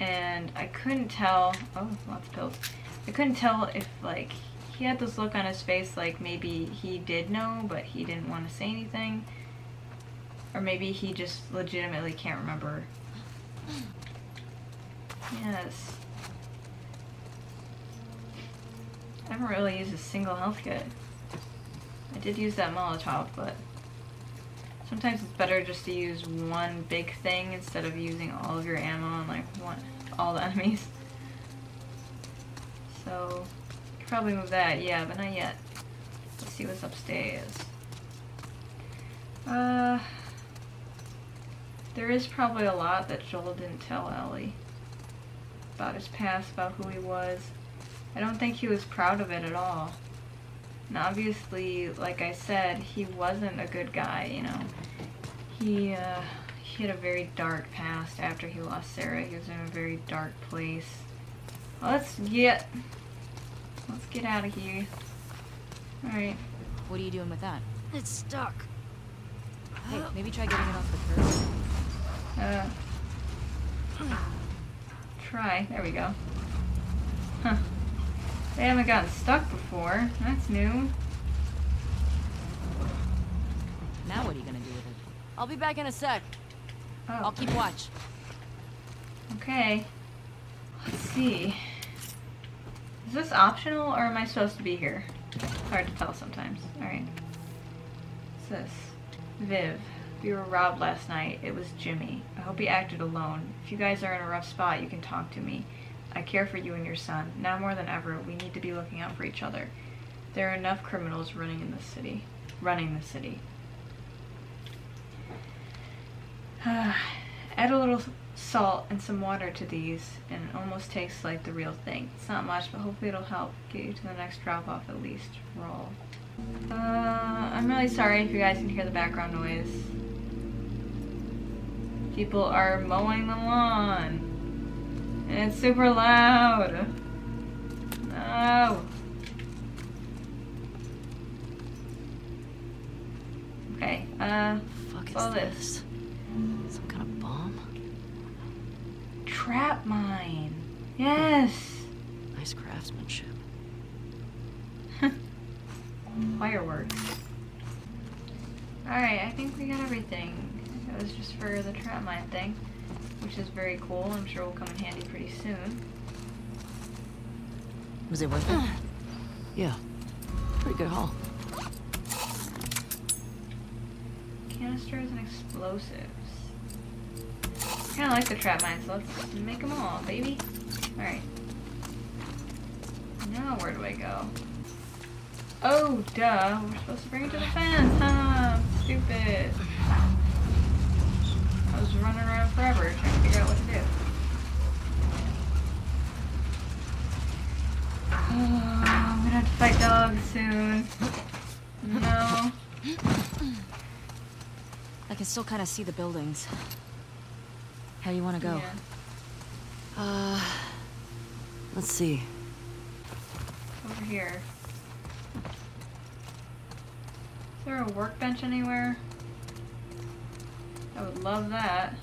And I couldn't tell. Oh, lots of pills. I couldn't tell if, like, he had this look on his face like maybe he did know but he didn't want to say anything, or maybe he just legitimately can't remember. Yes. I haven't really used a single health kit. I did use that Molotov, but sometimes it's better just to use one big thing instead of using all of your ammo on like all the enemies. So, could probably move that, yeah, but not yet. Let's see what's upstairs. There is probably a lot that Joel didn't tell Ellie. About his past, about who he was. I don't think he was proud of it at all. And obviously, like I said, he wasn't a good guy, you know. He had a very dark past after he lost Sarah. He was in a very dark place. Let's get out of here. Alright. What are you doing with that? It's stuck. Hey, maybe try getting it off the curb. Try. There we go. Huh. They haven't gotten stuck before. That's new. Now what are you gonna do with it? I'll be back in a sec. Oh. I'll keep watch. Okay. Let's see. Is this optional or am I supposed to be here? It's hard to tell sometimes. Alright. What's this? Viv. We were robbed last night. It was Jimmy. I hope he acted alone. If you guys are in a rough spot, you can talk to me. I care for you and your son. Now more than ever, we need to be looking out for each other. There are enough criminals running in this city. Add a little salt and some water to these, and it almost tastes like the real thing. It's not much, but hopefully it'll help get you to the next drop-off at least. Roll. I'm really sorry if you guys can hear the background noise. People are mowing the lawn. And it's super loud. No. Okay, what's all this? Some kind of bomb? Trap mine. Yes. Nice craftsmanship. Fireworks. Alright, I think we got everything. That was just for the trap mine thing, which is very cool. I'm sure will come in handy pretty soon. Was it worth it? Yeah. Pretty good haul. Canisters and explosives. I kind of like the trap mines, so let's make them all, baby. Alright. Now where do I go? Oh, duh. We're supposed to bring it to the fence, huh? Stupid. I was running around forever trying to figure out what to do. Oh, I'm gonna have to fight dogs soon. No. I can still kind of see the buildings. How you want to go? Yeah. Let's see. Over here. Is there a workbench anywhere? I would love that.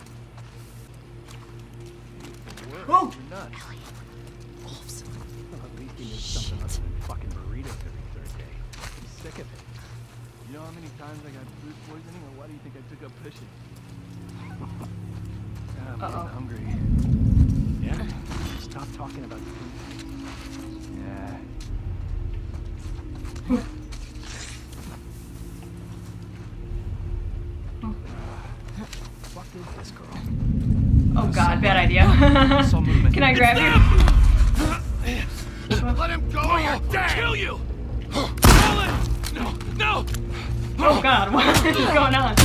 Oh! Wolves. Shit. Fucking burritos every third day. I'm sick of it. You know how many times I got food poisoning, or why do you think I took up fishing? I'm hungry. Yeah. Stop talking about food. Yeah. This girl. Oh god, bad idea. Can I grab you? Let him go or you're dead! Kill you! No, no! Oh god, what is going on?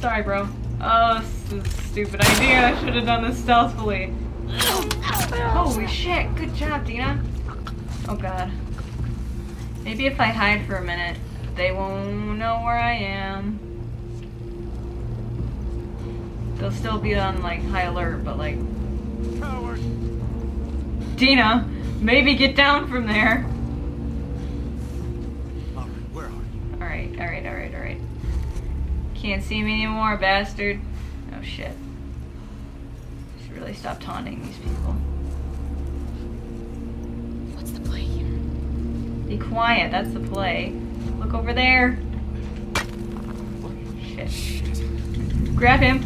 Sorry, bro. Oh, this is a stupid idea. I should have done this stealthily. Holy shit, good job, Dina. Oh god. Maybe if I hide for a minute, they won't know where I am. They'll still be on, like, high alert, but, like... Coward. Dina, maybe get down from there! Alright, where are you? Alright, alright, alright, alright. Can't see me anymore, bastard. Oh, shit. I should really stop taunting these people. What's the play here? Be quiet, that's the play. Look over there! Shit. Grab him!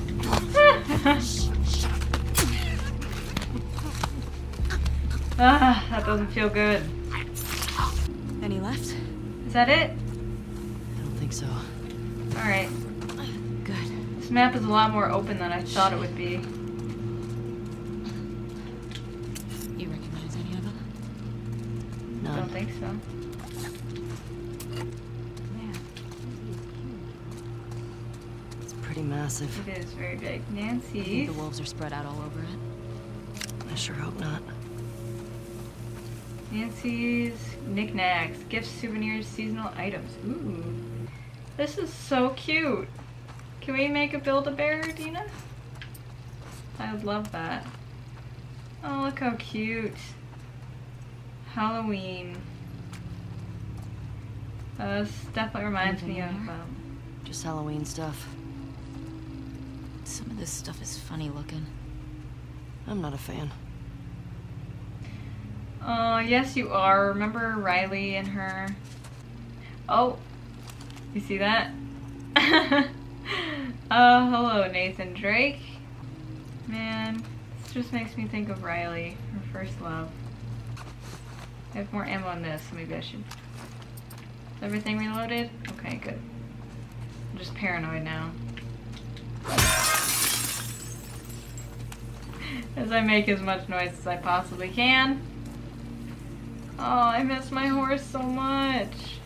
Ah, that doesn't feel good. Any left? Is that it? I don't think so. Alright. Good. This map is a lot more open than I thought it would be. You recognize any of them? No. I don't think so. Massive. It is very big. Nancy. I think the wolves are spread out all over it. I sure hope not. Nancy's knickknacks, gifts, souvenirs, seasonal items. Ooh. This is so cute. Can we make a Build-A-Bear, Dina? I would love that. Oh, look how cute. Halloween. This definitely reminds me of... just Halloween stuff. Some of this stuff is funny looking. I'm not a fan. Yes you are. Remember Riley and her... Oh! You see that? Hello Nathan Drake. Man, this just makes me think of Riley, her first love. I have more ammo on this, so maybe I should... Is everything reloaded? Okay, good. I'm just paranoid now. As I make as much noise as I possibly can. Oh, I miss my horse so much.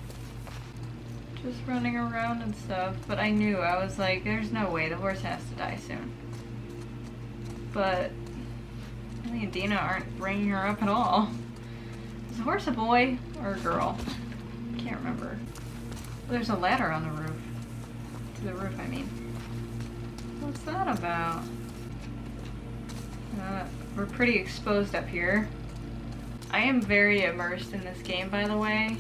Just running around and stuff. But I knew, I was like, there's no way, the horse has to die soon. But Ellie and Dina aren't bringing her up at all. Is the horse a boy or a girl? I can't remember. There's a ladder on the roof. To the roof, I mean. What's that about? We're pretty exposed up here. I am very immersed in this game, by the way.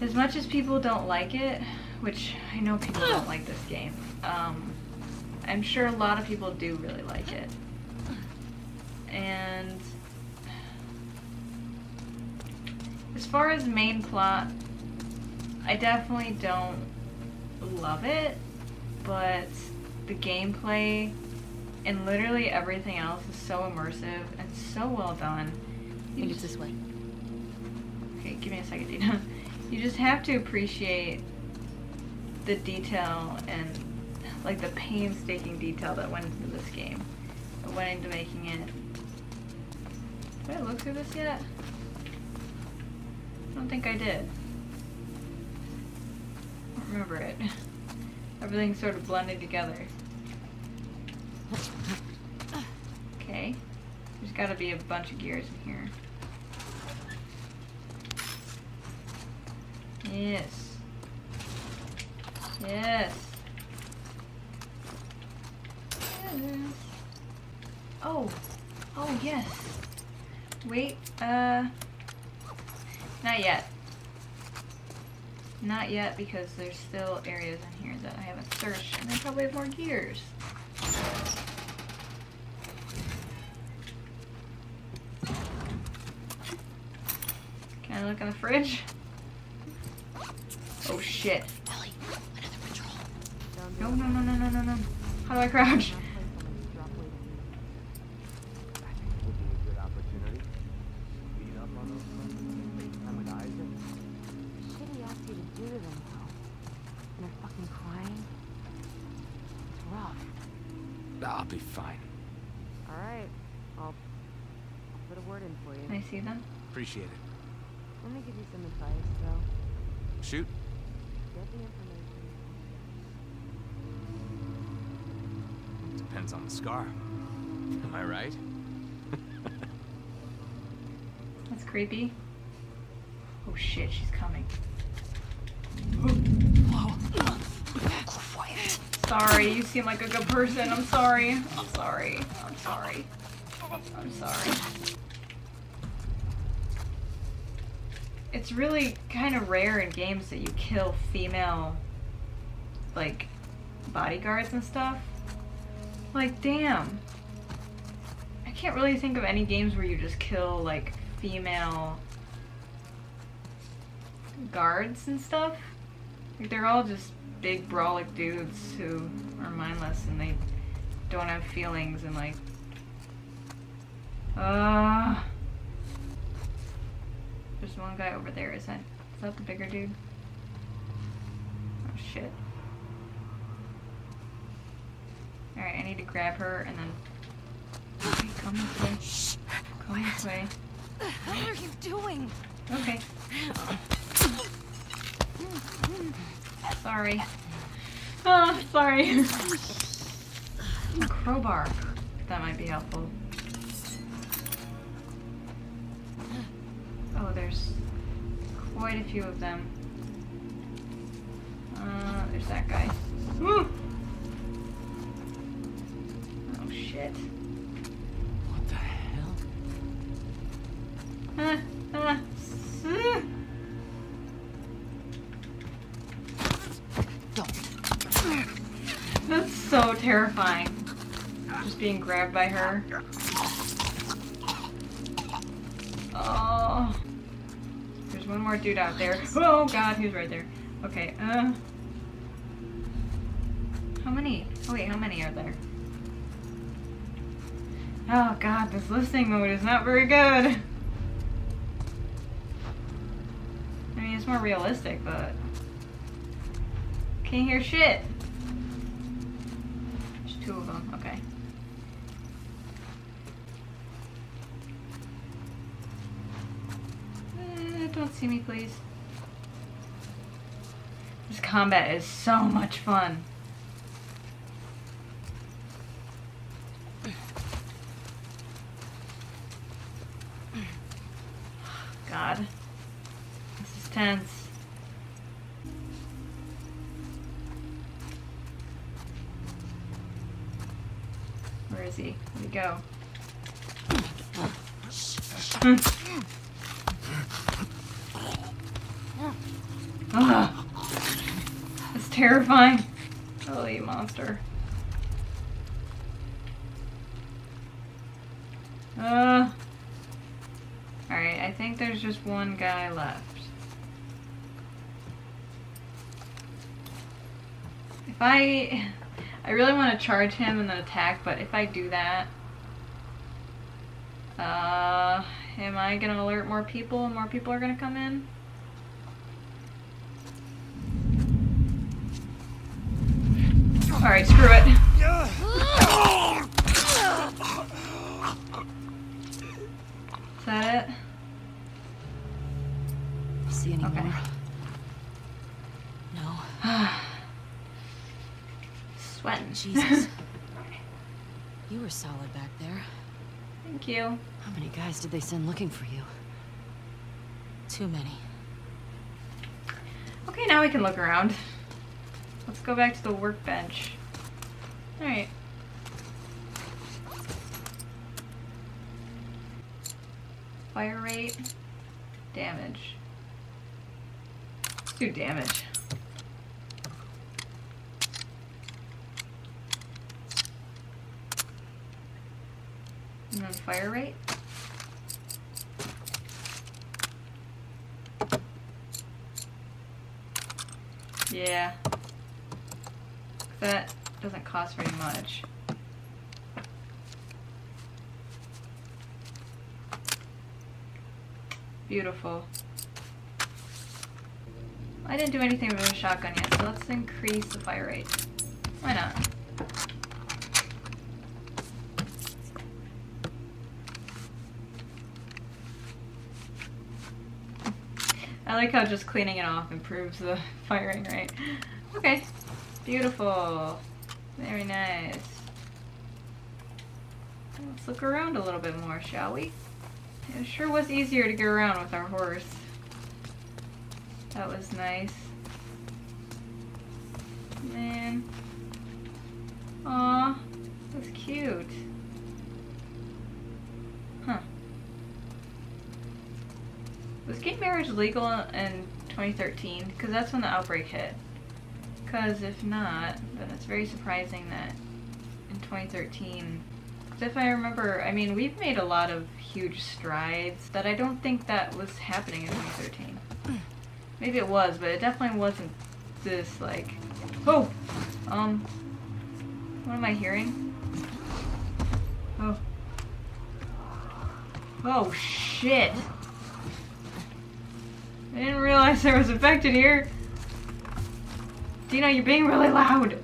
As much as people don't like it, which I know people don't like this game, I'm sure a lot of people do really like it. And as far as main plot, I definitely don't love it, but the gameplay and literally everything else is so immersive and so well done. I think it's this way. Okay, give me a second, Dina. You just have to appreciate the detail and like the painstaking detail that went into this game. That went into making it. Did I look through this yet? I don't think I did. I don't remember it. Everything sort of blended together. Okay. There's gotta be a bunch of gears in here. Yes. Yes. Yes. Oh. Oh, yes. Wait, not yet. Not yet, because there's still areas in here that I haven't searched, and I probably have more gears. Can I look in the fridge? Oh shit. Ellie, another patrol. No, no, no, no, no, no, no. How do I crouch? I'll be fine. All right. I'll put a word in for you. Can I see them? Appreciate it. Let me give you some advice, though. Shoot. Get the information. Depends on the scar. Am I right? That's creepy. Oh shit, she's coming. Whoa. Quiet. Sorry, you seem like a good person. I'm sorry. I'm sorry. I'm sorry. I'm sorry. It's really kind of rare in games that you kill female, like, bodyguards and stuff. Like, damn. I can't really think of any games where you just kill, like, female guards and stuff. Like, they're all just big brawlic dudes who are mindless and they don't have feelings and like there's one guy over there, is that the bigger dude? Oh shit. Alright, I need to grab her and then okay, come this way. Come this way. What the hell are you doing? Okay. Sorry. Oh, sorry. A crowbar. That might be helpful. Oh, there's quite a few of them. There's that guy. Woo! Oh, shit. What the hell? That's so terrifying. Just being grabbed by her. Oh. There's one more dude out there. Oh god, he's right there. Okay, how many? Oh wait, how many are there? Oh god, this listening mode is not very good. I mean, it's more realistic, but can't hear shit. Two of them, okay. Don't see me, please. This combat is so much fun. God. This is tense. Where is he? Where'd he go? That's terrifying. Oh, you monster. Alright, I think there's just one guy left. If I really want to charge him and then attack, but if I do that, Am I going to alert more people and more people are going to come in? Alright, screw it. Is that it? See any more? No. Sweating. Jesus. You were solid back there. Thank you. How many guys did they send looking for you? Too many. Okay, now we can look around. Let's go back to the workbench. Alright. Fire rate. Damage. Let's do damage. And then fire rate. Yeah. That doesn't cost very much. Beautiful. I didn't do anything with a shotgun yet, so let's increase the fire rate. Why not? I like how just cleaning it off improves the firing rate. Okay. Beautiful. Very nice. Let's look around a little bit more, shall we? It sure was easier to get around with our horse. That was nice. Man. Aw. That's cute. Huh. Was gay marriage legal in 2013? Because that's when the outbreak hit. Because if not, then it's very surprising that in 2013, because if I remember, I mean, we've made a lot of huge strides that I don't think that was happening in 2013. Maybe it was, but it definitely wasn't this, like, oh, what am I hearing? Oh. Oh, shit. I didn't realize there was infected here. Dina, you're being really loud!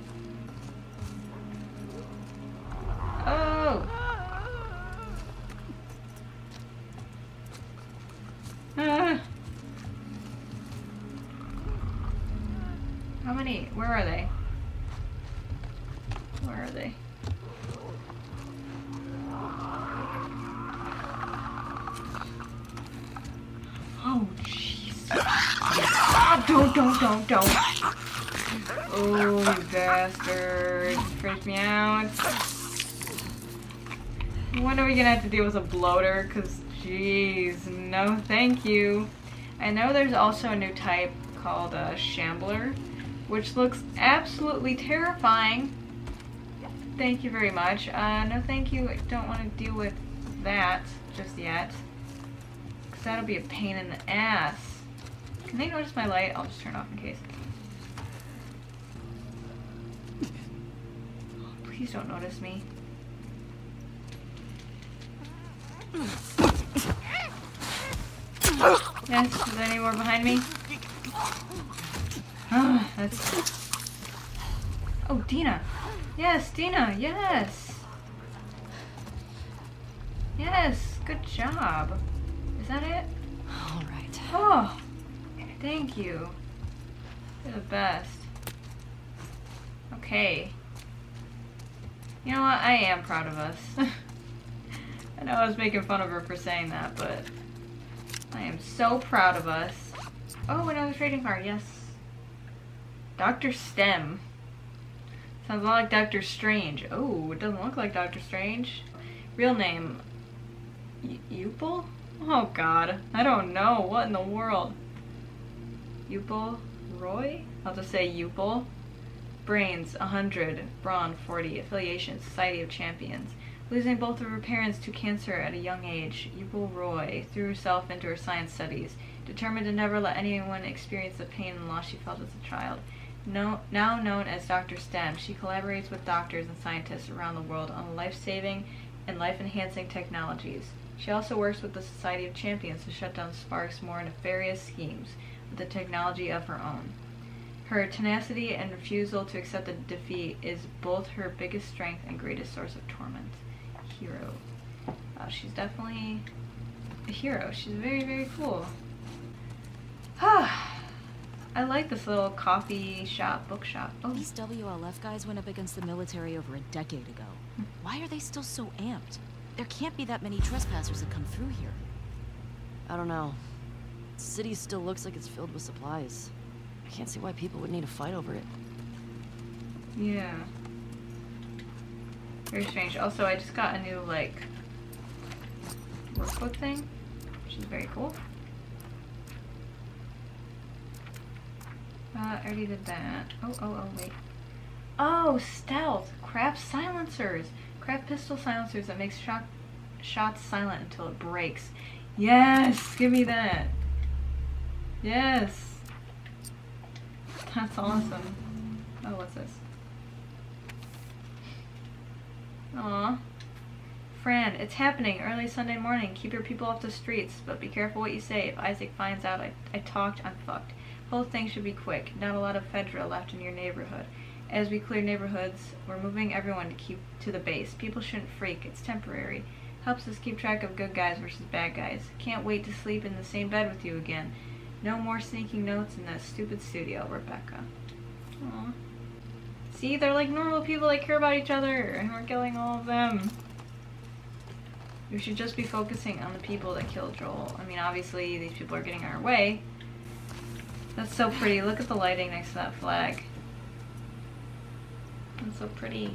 Oh! Ah. How many? Where are they? Where are they? Oh, jeez. Ah, don't! Oh, you bastard. Freaked me out. When are we gonna have to deal with a bloater? Because, jeez, no thank you. I know there's also a new type called a shambler, which looks absolutely terrifying. Thank you very much. No thank you. I don't want to deal with that just yet. Because that'll be a pain in the ass. Can they notice my light? I'll just turn it off in case. Please don't notice me. Yes, is there any more behind me? Oh, that's... Oh, Dina! Yes, Dina! Yes! Yes! Good job! Is that it? Alright. Oh! Thank you. You're the best. Okay. You know what? I am proud of us. I know I was making fun of her for saying that, but I am so proud of us. Oh, another trading card. Yes. Dr. Stem. Sounds a lot like Dr. Strange. Oh, it doesn't look like Dr. Strange. Real name. Uppal? Oh, God. I don't know. What in the world? Uppal Roy? I'll just say Uppal. Brains, 100. Brawn, 40. Affiliation, Society of Champions. Losing both of her parents to cancer at a young age, Uppal Roy threw herself into her science studies, determined to never let anyone experience the pain and loss she felt as a child. Now known as Dr. Stem, she collaborates with doctors and scientists around the world on life-saving and life-enhancing technologies. She also works with the Society of Champions to shut down Spark's more nefarious schemes with the technology of her own. Her tenacity and refusal to accept the defeat is both her biggest strength and greatest source of torment. Hero. Wow, she's definitely a hero. She's very, very cool. I like this little coffee shop, bookshop. Oh. These WLF guys went up against the military over a decade ago. Why are they still so amped? There can't be that many trespassers that come through here. I don't know. The city still looks like it's filled with supplies. I can't see why people would need a fight over it. Yeah. Very strange. Also, I just got a new, like, workbook thing, which is very cool. I already did that. Oh, wait. Oh, stealth! Craft silencers! Craft pistol silencers that makes shots silent until it breaks. Yes! Give me that! Yes! That's awesome. Oh, what's this? Aww. Fran, it's happening early Sunday morning. Keep your people off the streets, but be careful what you say. If Isaac finds out I talked, I'm fucked. Whole thing should be quick. Not a lot of Fedra left in your neighborhood. As we clear neighborhoods, we're moving everyone to keep to the base. People shouldn't freak. It's temporary. Helps us keep track of good guys versus bad guys. Can't wait to sleep in the same bed with you again. No more sneaking notes in that stupid studio, Rebecca. Aww. See, they're like normal people that care about each other, and we're killing all of them. We should just be focusing on the people that killed Joel. I mean, obviously, these people are getting in our way. That's so pretty. Look at the lighting next to that flag. That's so pretty.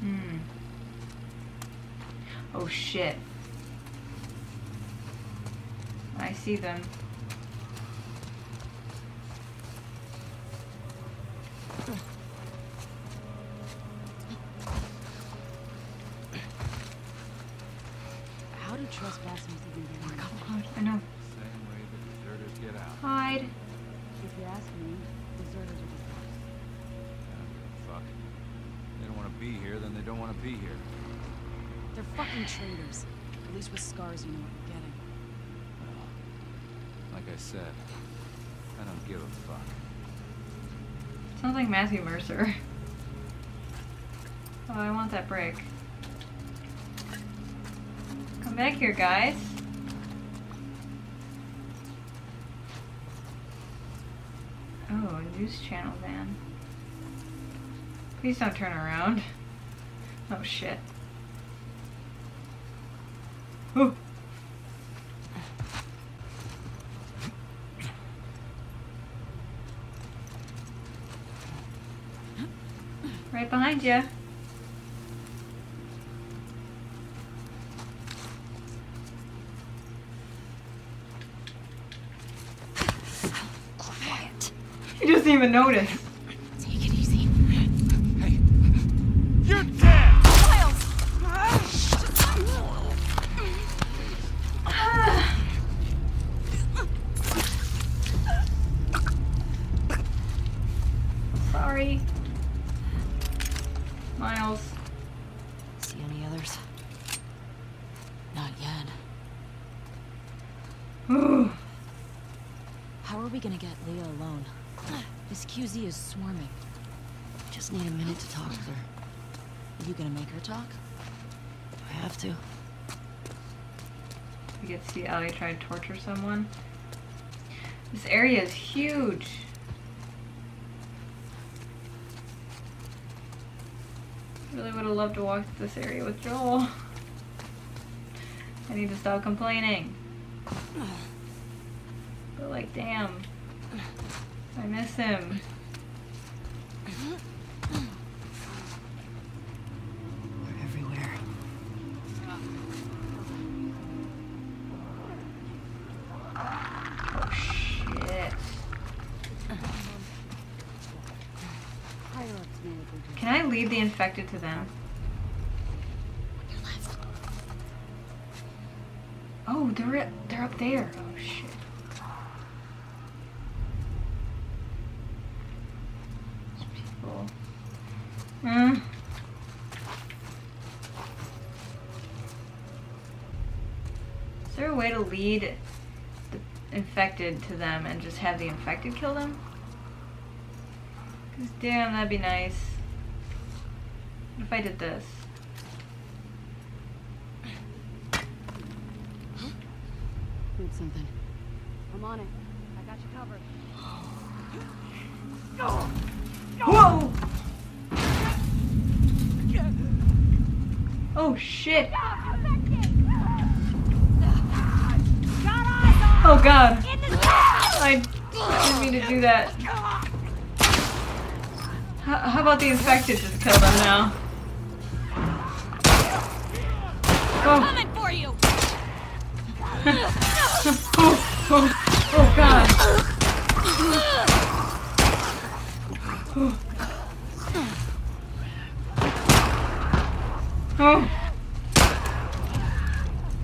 Hmm. Oh shit. I see them. How do trespassers even get in? Oh god, I know. Same way the deserters get out. Hide. If you ask me, deserters are the worst. Yeah, fuck. They don't want to be here, then they don't want to be here. They're fucking traitors. At least with Scars, you know what you're getting. Well, like I said, I don't give a fuck. Sounds like Matthew Mercer. Oh, I want that break. Come back here, guys. Oh, a news channel van. Please don't turn around. Oh, shit. Oh! Right behind you. Quiet. He doesn't even notice. Take it easy. Hey, you're dead. Miles. Sorry. Miles. See any others? Not yet. Ooh. How are we gonna get Leah alone? This QZ is swarming. Just need a minute to talk with her. Are you gonna make her talk? Do I have to? We get to see Ellie try to torture someone. This area is huge. Really would have loved to walk through this area with Joel. I need to stop complaining. But like, damn. I miss him. They're everywhere. Oh shit. Can I lead the infected to them? Oh, they're up there. Oh shit. There's people. Is there a way to lead the infected to them and just have the infected kill them? Cause damn, that'd be nice. What if I did this? Need something. I'm on it. I got you covered. No! No! Whoa! Oh shit! Oh god! I didn't mean to do that. How about the infected just kill them now? I'm coming for you. Oh god. Oh.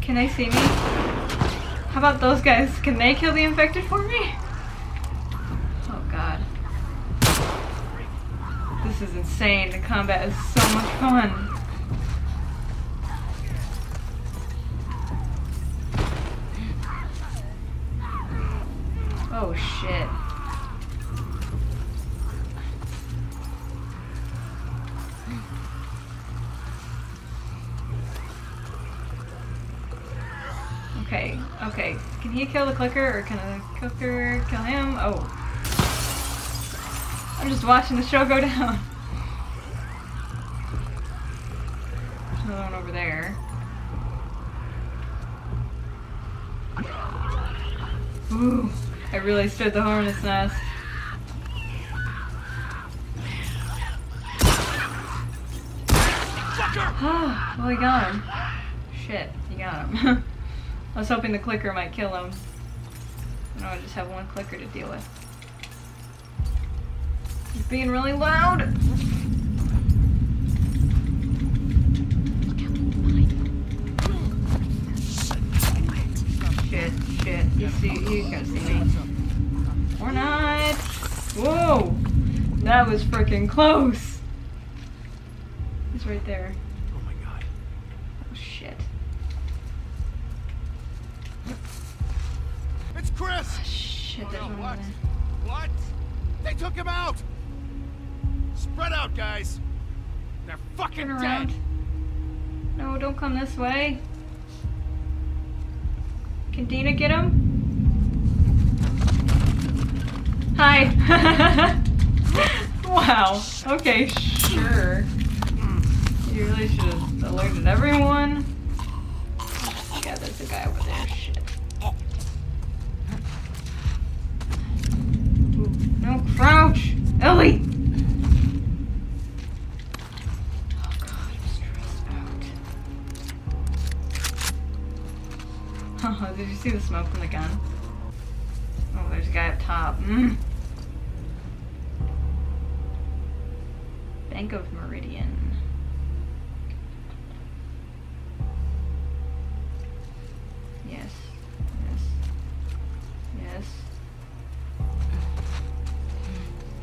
Can they see me? How about those guys? Can they kill the infected for me? Oh god. This is insane. The combat is so much fun. Oh shit. Okay, okay. Can he kill the clicker or can the clicker kill him? Oh. I'm just watching the show go down. There's another one over there. Ooh, I really stood the hornet's nest. Oh, well, he got him. Shit, he got him. I was hoping the clicker might kill him. No, I just have one clicker to deal with. He's being really loud. Look out behind. Shit, shit. He's gonna see me. Or not. Whoa! That was freaking close. He's right there. Oh my god. Oh shit. It's Chris! Oh, shit, there's one over there. What? They took him out! Spread out, guys! They're fucking dead! No, don't come this way. Can Dina get him? Hi! Wow. Okay, sure. You really should have alerted everyone. Yeah, there's a guy over there. Shit. Ooh, no, crouch! Ellie! Oh, did you see the smoke from the gun? Oh, there's a guy up top. Bank of Meridian. Yes. Yes. Yes.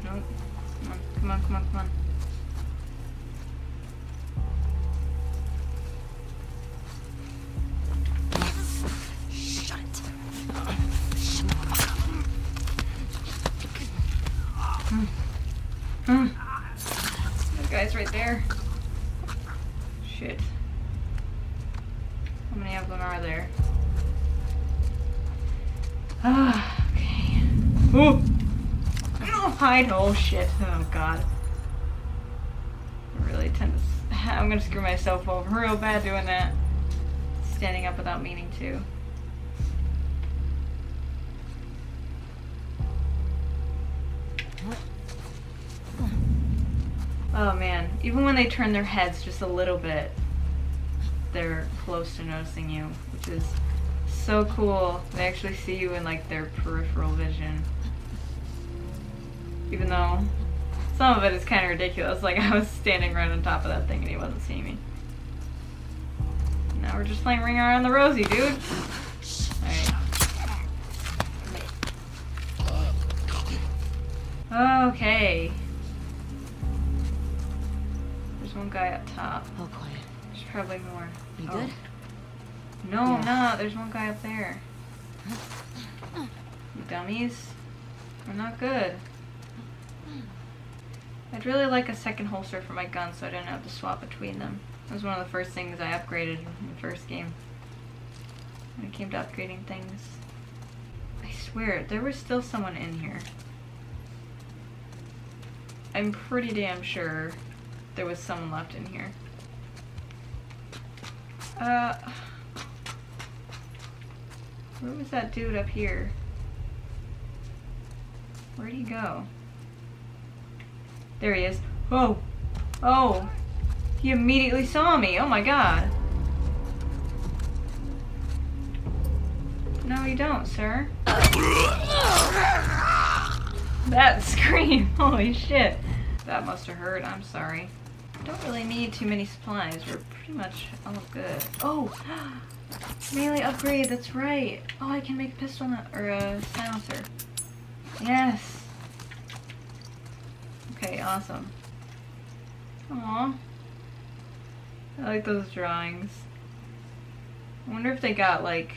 Nope. Come on, come on, come on, come on. That guy's right there. Shit. How many of them are there? Ah, okay. Oh! Oh, hide. Oh, shit. Oh, god. I really tend to. I'm gonna screw myself over real bad doing that. Standing up without meaning to. Oh man, even when they turn their heads just a little bit, they're close to noticing you, which is so cool. They actually see you in like their peripheral vision. Even though some of it is kind of ridiculous, like I was standing right on top of that thing and he wasn't seeing me. Now we're just playing Ring Around the Rosie, dude. Alright. Okay. There's one guy up top. Oh, quiet. There's probably more. You good? No, no, there's one guy up there. You dummies. We're not good. I'd really like a second holster for my gun so I didn't have to swap between them. That was one of the first things I upgraded in the first game. When it came to upgrading things. I swear, there was still someone in here. I'm pretty damn sure there was someone left in here. Where was that dude up here? Where'd he go? There he is. Oh! Oh! He immediately saw me! Oh my god! No, you don't, sir. That scream! Holy shit! That must have hurt. I'm sorry. I don't really need too many supplies. We're pretty much all good. Oh! Melee upgrade, that's right! Oh, I can make a pistol now, or a silencer. Yes! Okay, awesome. Aww. I like those drawings. I wonder if they got, like,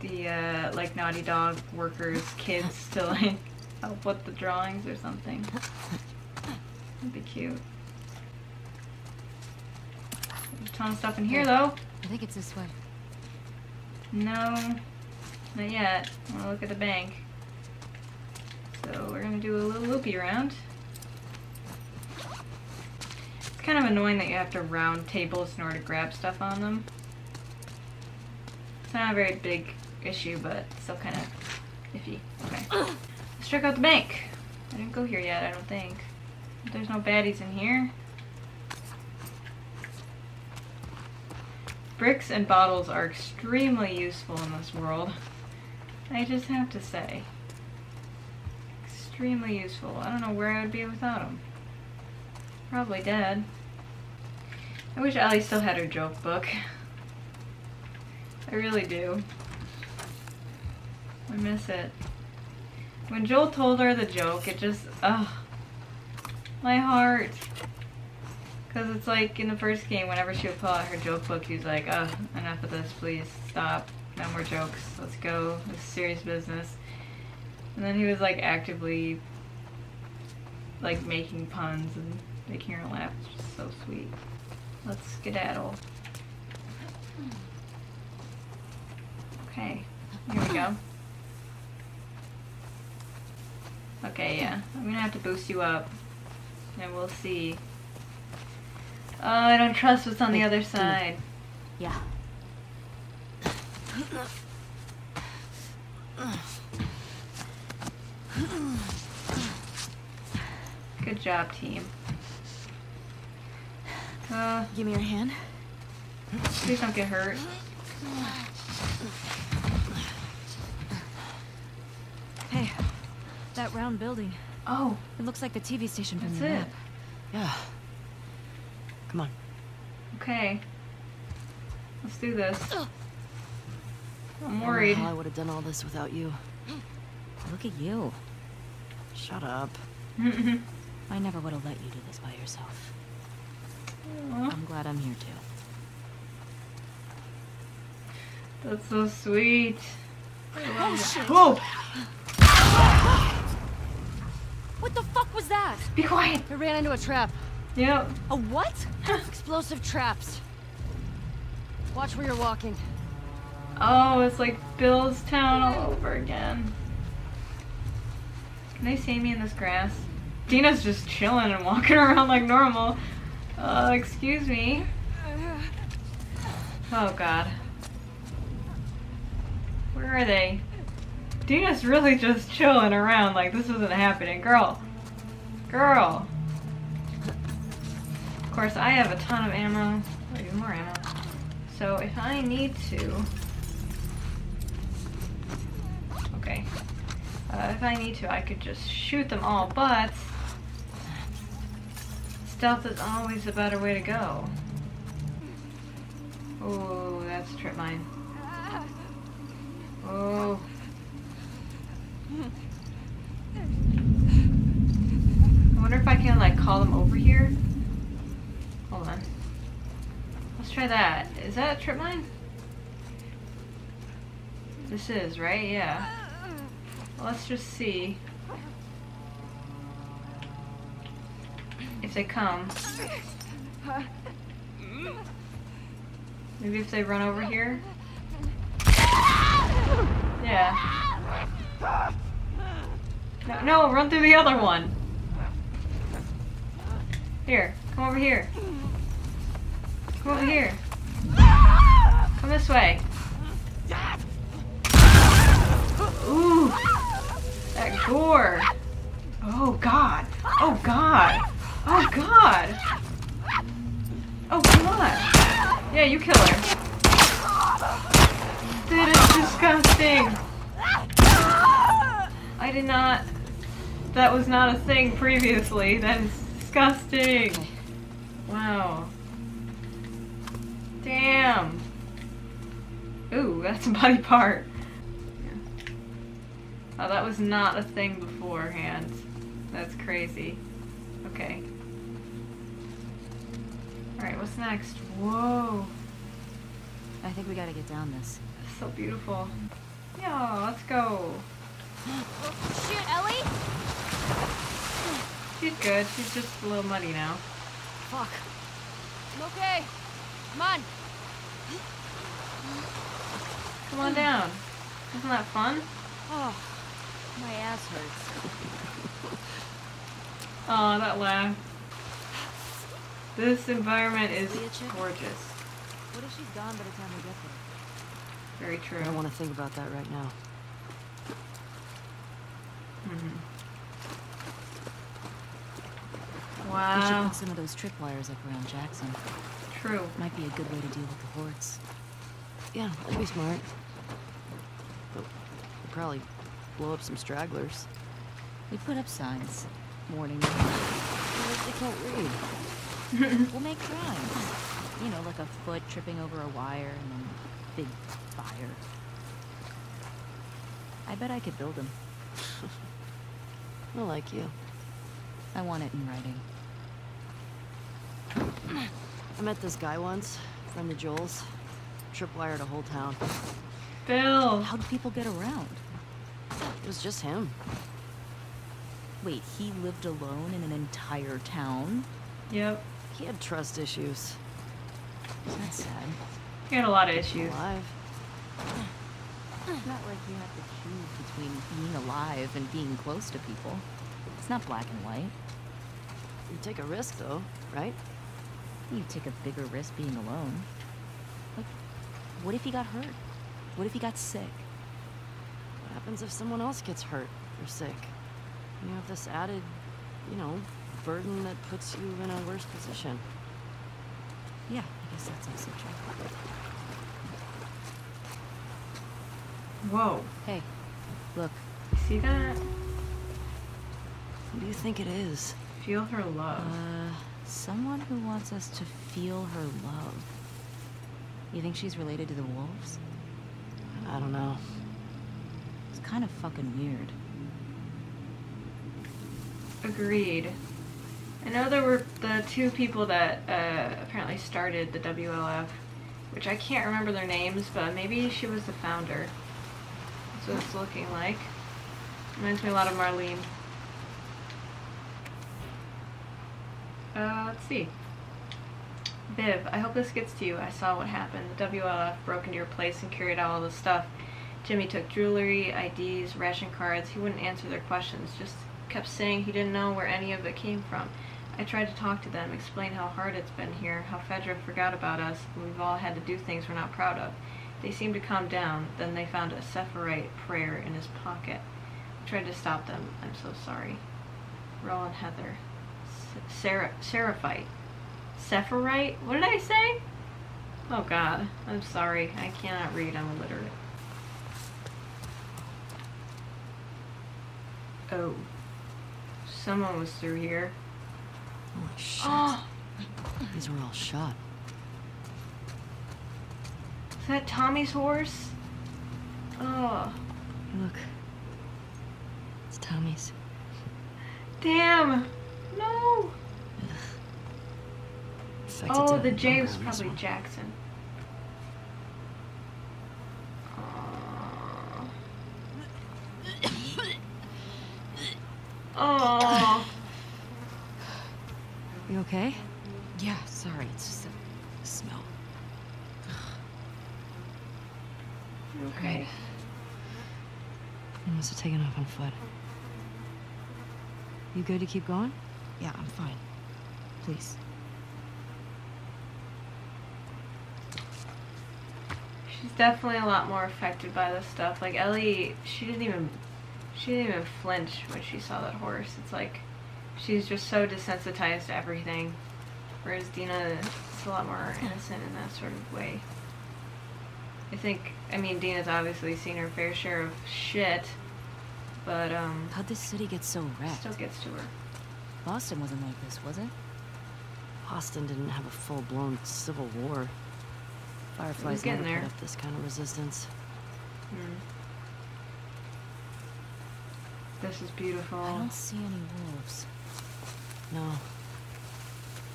the, like, Naughty Dog workers' kids to, like, help with the drawings or something. That'd be cute. There's a ton of stuff in here, though. I think it's this way. No. Not yet. I want to look at the bank. So we're going to do a little loopy round. It's kind of annoying that you have to round tables in order to grab stuff on them. It's not a very big issue, but still kind of iffy. Okay. Let's check out the bank. I didn't go here yet, I don't think. There's no baddies in here. Bricks and bottles are extremely useful in this world. I just have to say. Extremely useful. I don't know where I would be without them. Probably dead. I wish Ellie still had her joke book. I really do. I miss it. When Joel told her the joke, it just, ugh. My heart. Because it's like in the first game, whenever she would pull out her joke book, she was like, oh, enough of this, please, stop. No more jokes, let's go, this is serious business. And then he was like actively like making puns and making her laugh, it's just so sweet. Let's skedaddle. Okay, here we go. Okay, yeah, I'm gonna have to boost you up and we'll see. Oh, I don't trust what's on the other side. Yeah. Good job, team. Give me your hand. Please don't get hurt. Hey, that round building. Oh, it looks like the TV station from the map. Yeah. Come on. Okay. Let's do this. I'm worried. I would have done all this without you. Look at you. Shut up. I never would have let you do this by yourself. Aww. I'm glad I'm here too. That's so sweet. Oh shit! Whoa! What the fuck was that? Be quiet. I ran into a trap. Yep. A what? Explosive traps. Watch where you're walking. Oh, it's like Bill's town all over again. Can they see me in this grass? Dina's just chilling and walking around like normal. Excuse me. Oh god. Where are they? Dina's really just chilling around like this isn't happening. Girl. Girl. Of course, I have a ton of ammo, even more ammo, so if I need to, okay, if I need to, I could just shoot them all, but stealth is always the better way to go. Ooh, that's a trip mine. Oh. I wonder if I can, like, call them over here. Hold on. Let's try that. Is that a trip mine? This is, right? Yeah. Well, let's just see if they come. Maybe if they run over here? Yeah. No, no, run through the other one! Here, come over here. Come over here. Come this way. Ooh! That gore! Oh god! Oh god! Oh god! Oh god! Yeah, you kill her. That is disgusting! I did not... That was not a thing previously. That is disgusting! Wow. Damn! Ooh, that's a body part. Oh, that was not a thing beforehand. That's crazy. Okay. Alright, what's next? Whoa! I think we gotta get down this. That's so beautiful. Yeah, let's go. Shoot, Ellie? She's good. She's just a little muddy now. Fuck. I'm okay. Come on. Come on down. Isn't that fun? Oh, my ass hurts. Oh, that laugh. This environment is gorgeous. What if she's gone by the time we get there? Very true. I don't want to think about that right now. Mm-hmm. Wow. We should put some of those tripwires up around Jackson. True. Might be a good way to deal with the hordes. Yeah, that'd be smart. But we'll probably blow up some stragglers. We put up signs. Warning. They can't read. We'll make crimes. You know, like a foot tripping over a wire and then a big fire. I bet I could build them. I like you. I want it in writing. I met this guy once, from the Joels. Tripwired a whole town. Bill! How do people get around? It was just him. Wait, he lived alone in an entire town? Yep. He had trust issues. That's sad. You had a lot of issues. Alive. It's not like you have to choose between being alive and being close to people. It's not black and white. You take a risk, though, right? You take a bigger risk being alone. Like, what if he got hurt? What if he got sick? What happens if someone else gets hurt or sick? You have this added, you know, burden that puts you in a worse position. Yeah, I guess that's also true. Whoa. Hey, look. You see that? What do you think it is? Feel her love. Someone who wants us to feel her love. You think she's related to the wolves? I don't know. It's kind of fucking weird. Agreed. I know there were the two people that apparently started the WLF, which I can't remember their names, but maybe she was the founder. That's what it's looking like. Reminds me a lot of Marlene. Let's see. Viv, I hope this gets to you. I saw what happened. The WLF broke into your place and carried out all the stuff. Jimmy took jewelry, IDs, ration cards. He wouldn't answer their questions. Just kept saying he didn't know where any of it came from. I tried to talk to them, explain how hard it's been here, how Fedra forgot about us, and we've all had to do things we're not proud of. They seemed to calm down, then they found a Seraphite prayer in his pocket. I tried to stop them. I'm so sorry. Roll and Heather. Seraphite. Seraphite? What did I say? Oh god. I'm sorry. I cannot read. I'm illiterate. Oh. Someone was through here. Holy shit. Oh. These were all shot. Is that Tommy's horse? Oh. Look. It's Tommy's. Damn! No! expected to. Oh, the J was probably Jackson. Oh. You okay? Yeah, sorry. It's just the smell. You okay? Right. I must have taken off on foot. You good to keep going? Yeah, I'm fine. Please. She's definitely a lot more affected by this stuff. Like Ellie, she didn't even flinch when she saw that horse. It's like she's just so desensitized to everything. Whereas Dina is a lot more innocent in that sort of way. I think, I mean, Dina's obviously seen her fair share of shit, but how'd this city get so wrecked? Still gets to her. Boston wasn't like this, was it? Boston didn't have a full-blown civil war. Fireflies never put up this kind of resistance. Mm. This is beautiful. I don't see any wolves. No.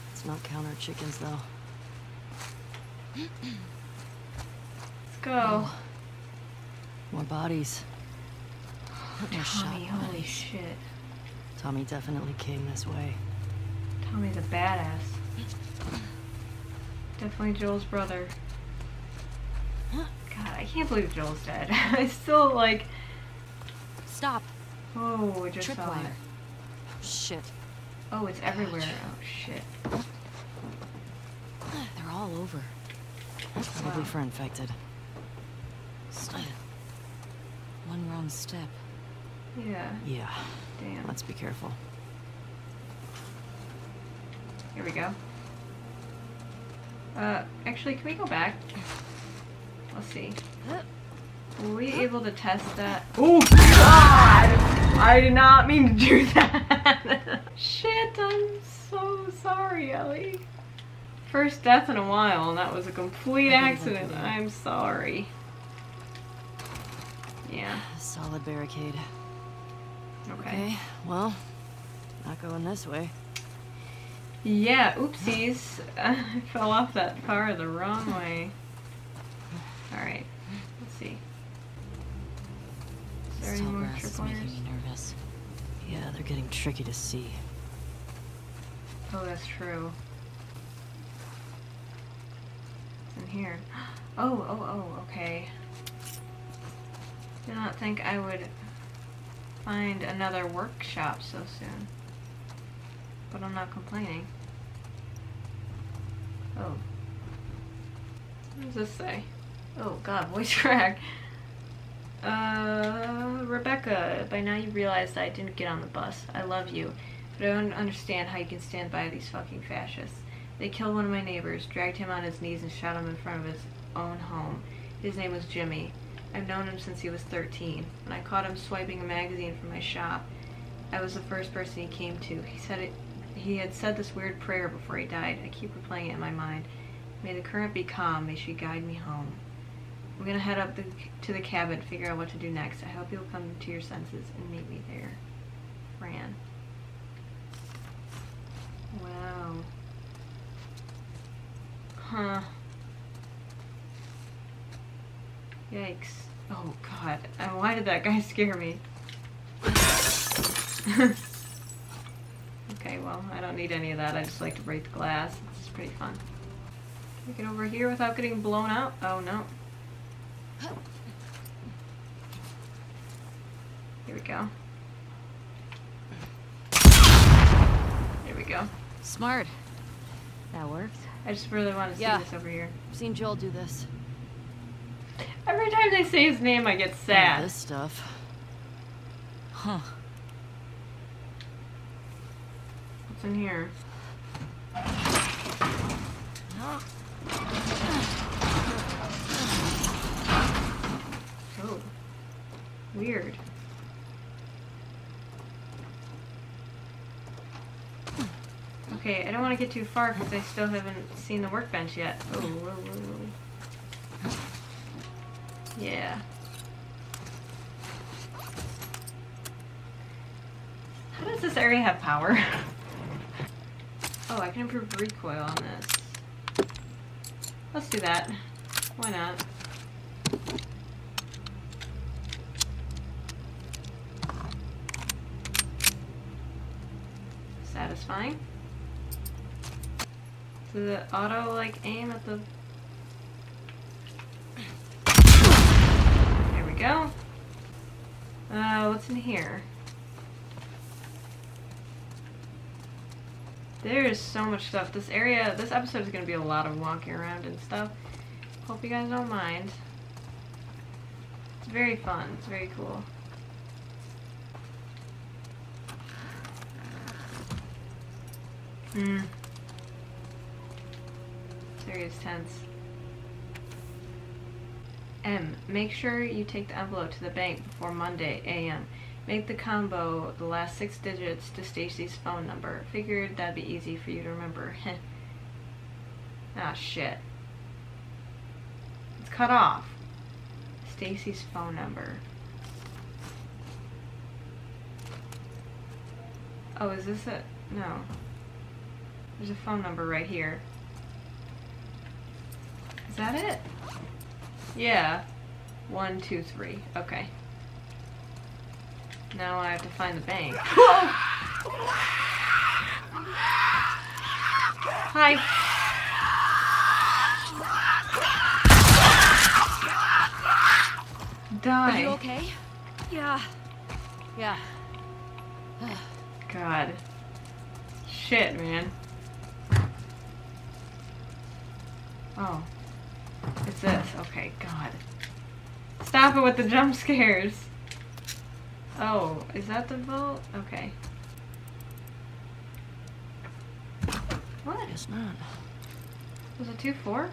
Let's not count our chickens, though. Let's go. Oh. More bodies. Oh, Tommy, holy shit. Tommy definitely came this way. Tommy's a badass. Definitely Joel's brother. God, I can't believe Joel's dead. I still like. Stop. Oh, I just saw it. Oh, shit. Oh, it's everywhere. Oh shit. They're all over. Probably for infected. Stop. One wrong step. Yeah. Yeah. Damn. Let's be careful. Here we go. Actually, can we go back? Let's see. Were we able to test that? Oh, God! I did not mean to do that! Shit, I'm so sorry, Ellie. First death in a while, and that was a complete accident. I'm sorry. Yeah. Solid barricade. Okay, well, not going this way. Yeah, oopsies. I fell off that car the wrong way. Alright, let's see. Is there any more trip wires? Making me nervous. Yeah, they're getting tricky to see. Oh, that's true. It's in here. Oh, oh, oh, okay. Did not think I would find another workshop so soon. But I'm not complaining. Oh. What does this say? Oh god, voice crack. Rebecca, by now you realize that I didn't get on the bus. I love you. But I don't understand how you can stand by these fucking fascists. They killed one of my neighbors, dragged him on his knees and shot him in front of his own home. His name was Jimmy. I've known him since he was 13. When I caught him swiping a magazine from my shop, I was the first person he came to. He said it. He had said this weird prayer before he died. I keep replaying it in my mind. May the current be calm. May she guide me home. I'm gonna head up to the cabin, figure out what to do next. I hope you'll come to your senses and meet me there. Fran. Wow. Huh. Yikes. Oh god. Why did that guy scare me? Okay, well, I don't need any of that. I just like to break the glass. This is pretty fun. Can we get over here without getting blown out? Oh no. Here we go. Here we go. Smart. That worked. I just really want to see this over here. I've seen Joel do this. Every time they say his name, I get sad. This stuff. Huh. What's in here? Oh. Weird. Okay, I don't want to get too far because I still haven't seen the workbench yet. Oh, whoa, whoa, whoa. Yeah. How does this area have power? Oh, I can improve recoil on this. Let's do that. Why not? Satisfying. Does the auto like aim at the... There we go. What's in here? There is so much stuff. This area, this episode is going to be a lot of walking around and stuff. Hope you guys don't mind. It's very fun. It's very cool. Hmm. Serious tense. M. Make sure you take the envelope to the bank before Monday a.m. Make the combo the last 6 digits to Stacy's phone number. Figured that'd be easy for you to remember. Heh. Ah, shit. It's cut off. Stacy's phone number. Oh, is this a... No. There's a phone number right here. Is that it? Yeah. 1, 2, 3. Okay. Now I have to find the bank. Whoa! Hi. Die. Are you okay? Yeah. Yeah. God. Shit, man. Oh. It's this. Okay, God. Stop it with the jump scares. Oh, is that the vault? Okay. What? It's not. Was it 2-4?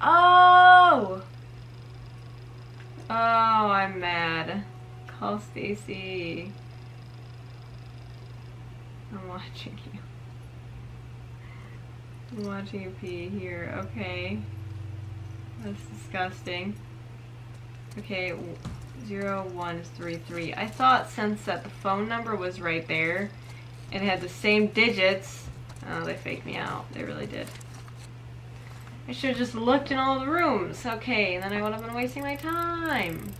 Oh! Oh, I'm mad. Call Stacy. I'm watching you. I'm watching you pee here. Okay. That's disgusting. Okay, 0133. I thought since that the phone number was right there, and it had the same digits. Oh, they faked me out. They really did. I should have just looked in all the rooms. Okay, and then I would have been wasting my time.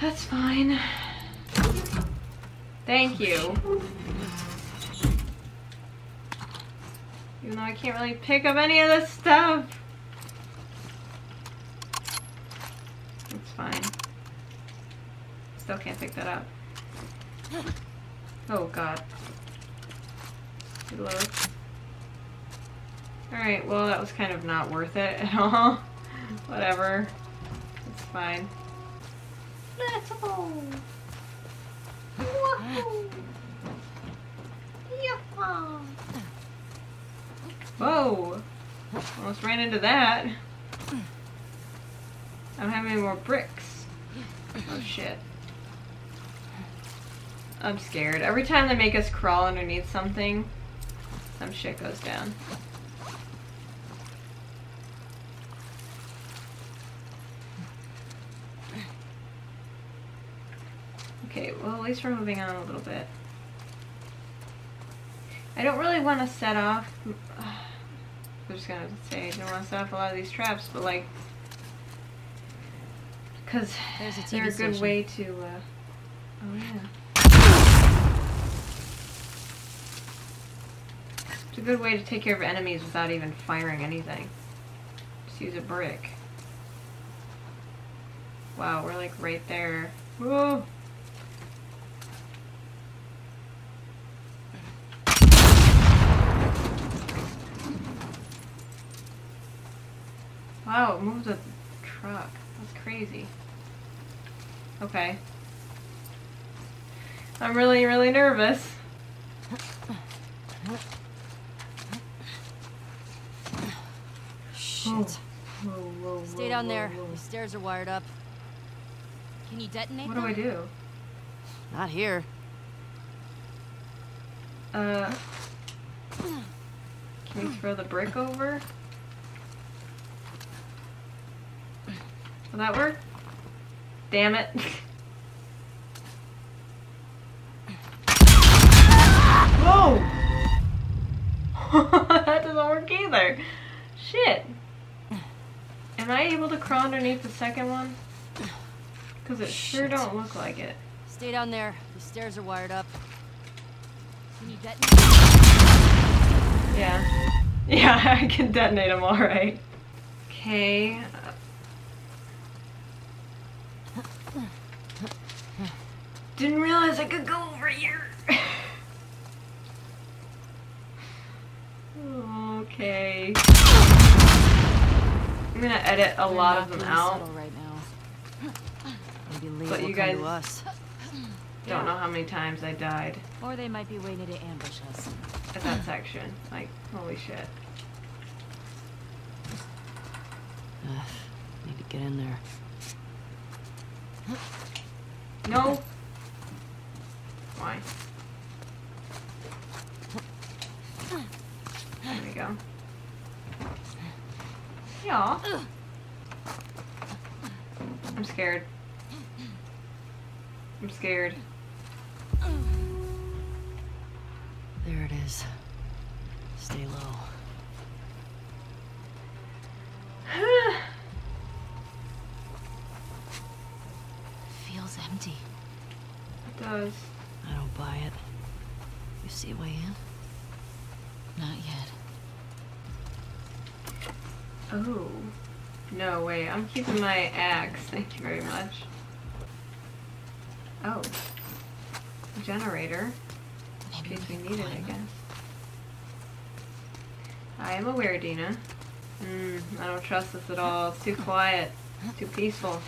That's fine. Thank you. Even though I can't really pick up any of this stuff. It's fine. Still can't pick that up. Oh god. Good lord. Alright, well that was kind of not worth it at all. Whatever. It's fine. Let's go! Woohoo! Yuppah! Whoa! Almost ran into that. I don't have any more bricks. Oh shit. I'm scared. Every time they make us crawl underneath something, some shit goes down. Okay, well at least we're moving on a little bit. I don't really want to set off... I'm just gonna say I don't want to set off a lot of these traps, but like... Because they're a good way to, oh yeah. It's a good way to take care of enemies without even firing anything. Just use a brick. Wow, we're like right there. Whoa! Wow, it moved the truck. That's crazy. Okay. I'm really, really nervous. Shit. Whoa, whoa, whoa, stay down there. Whoa. The stairs are wired up. Can you detonate them? What do I do? Not here. Can we throw the brick over? Will that work? Damn it. Oh! That doesn't work either. Shit. Am I able to crawl underneath the second one? Because it sure don't look like it. Stay down there. The stairs are wired up. Can you detonate? Yeah. Yeah, I can detonate them all right. Okay. Didn't realize I could go over here. Okay. I'm gonna edit a lot of them out. Right now. But you guys don't know how many times I died. Or they might be waiting to ambush us. At that section. Like, holy shit. Need to get in there. No. Why? There we go. Yeah. I'm scared. I'm scared. There it is. Stay low. Feels empty. It does. I don't buy it. You see a way in? Not yet. Oh. No, wait. I'm keeping my axe. Thank you very much. Oh. Generator. In case we need it, I guess. I am aware, Dina. I don't trust this at all. It's too quiet. Too peaceful.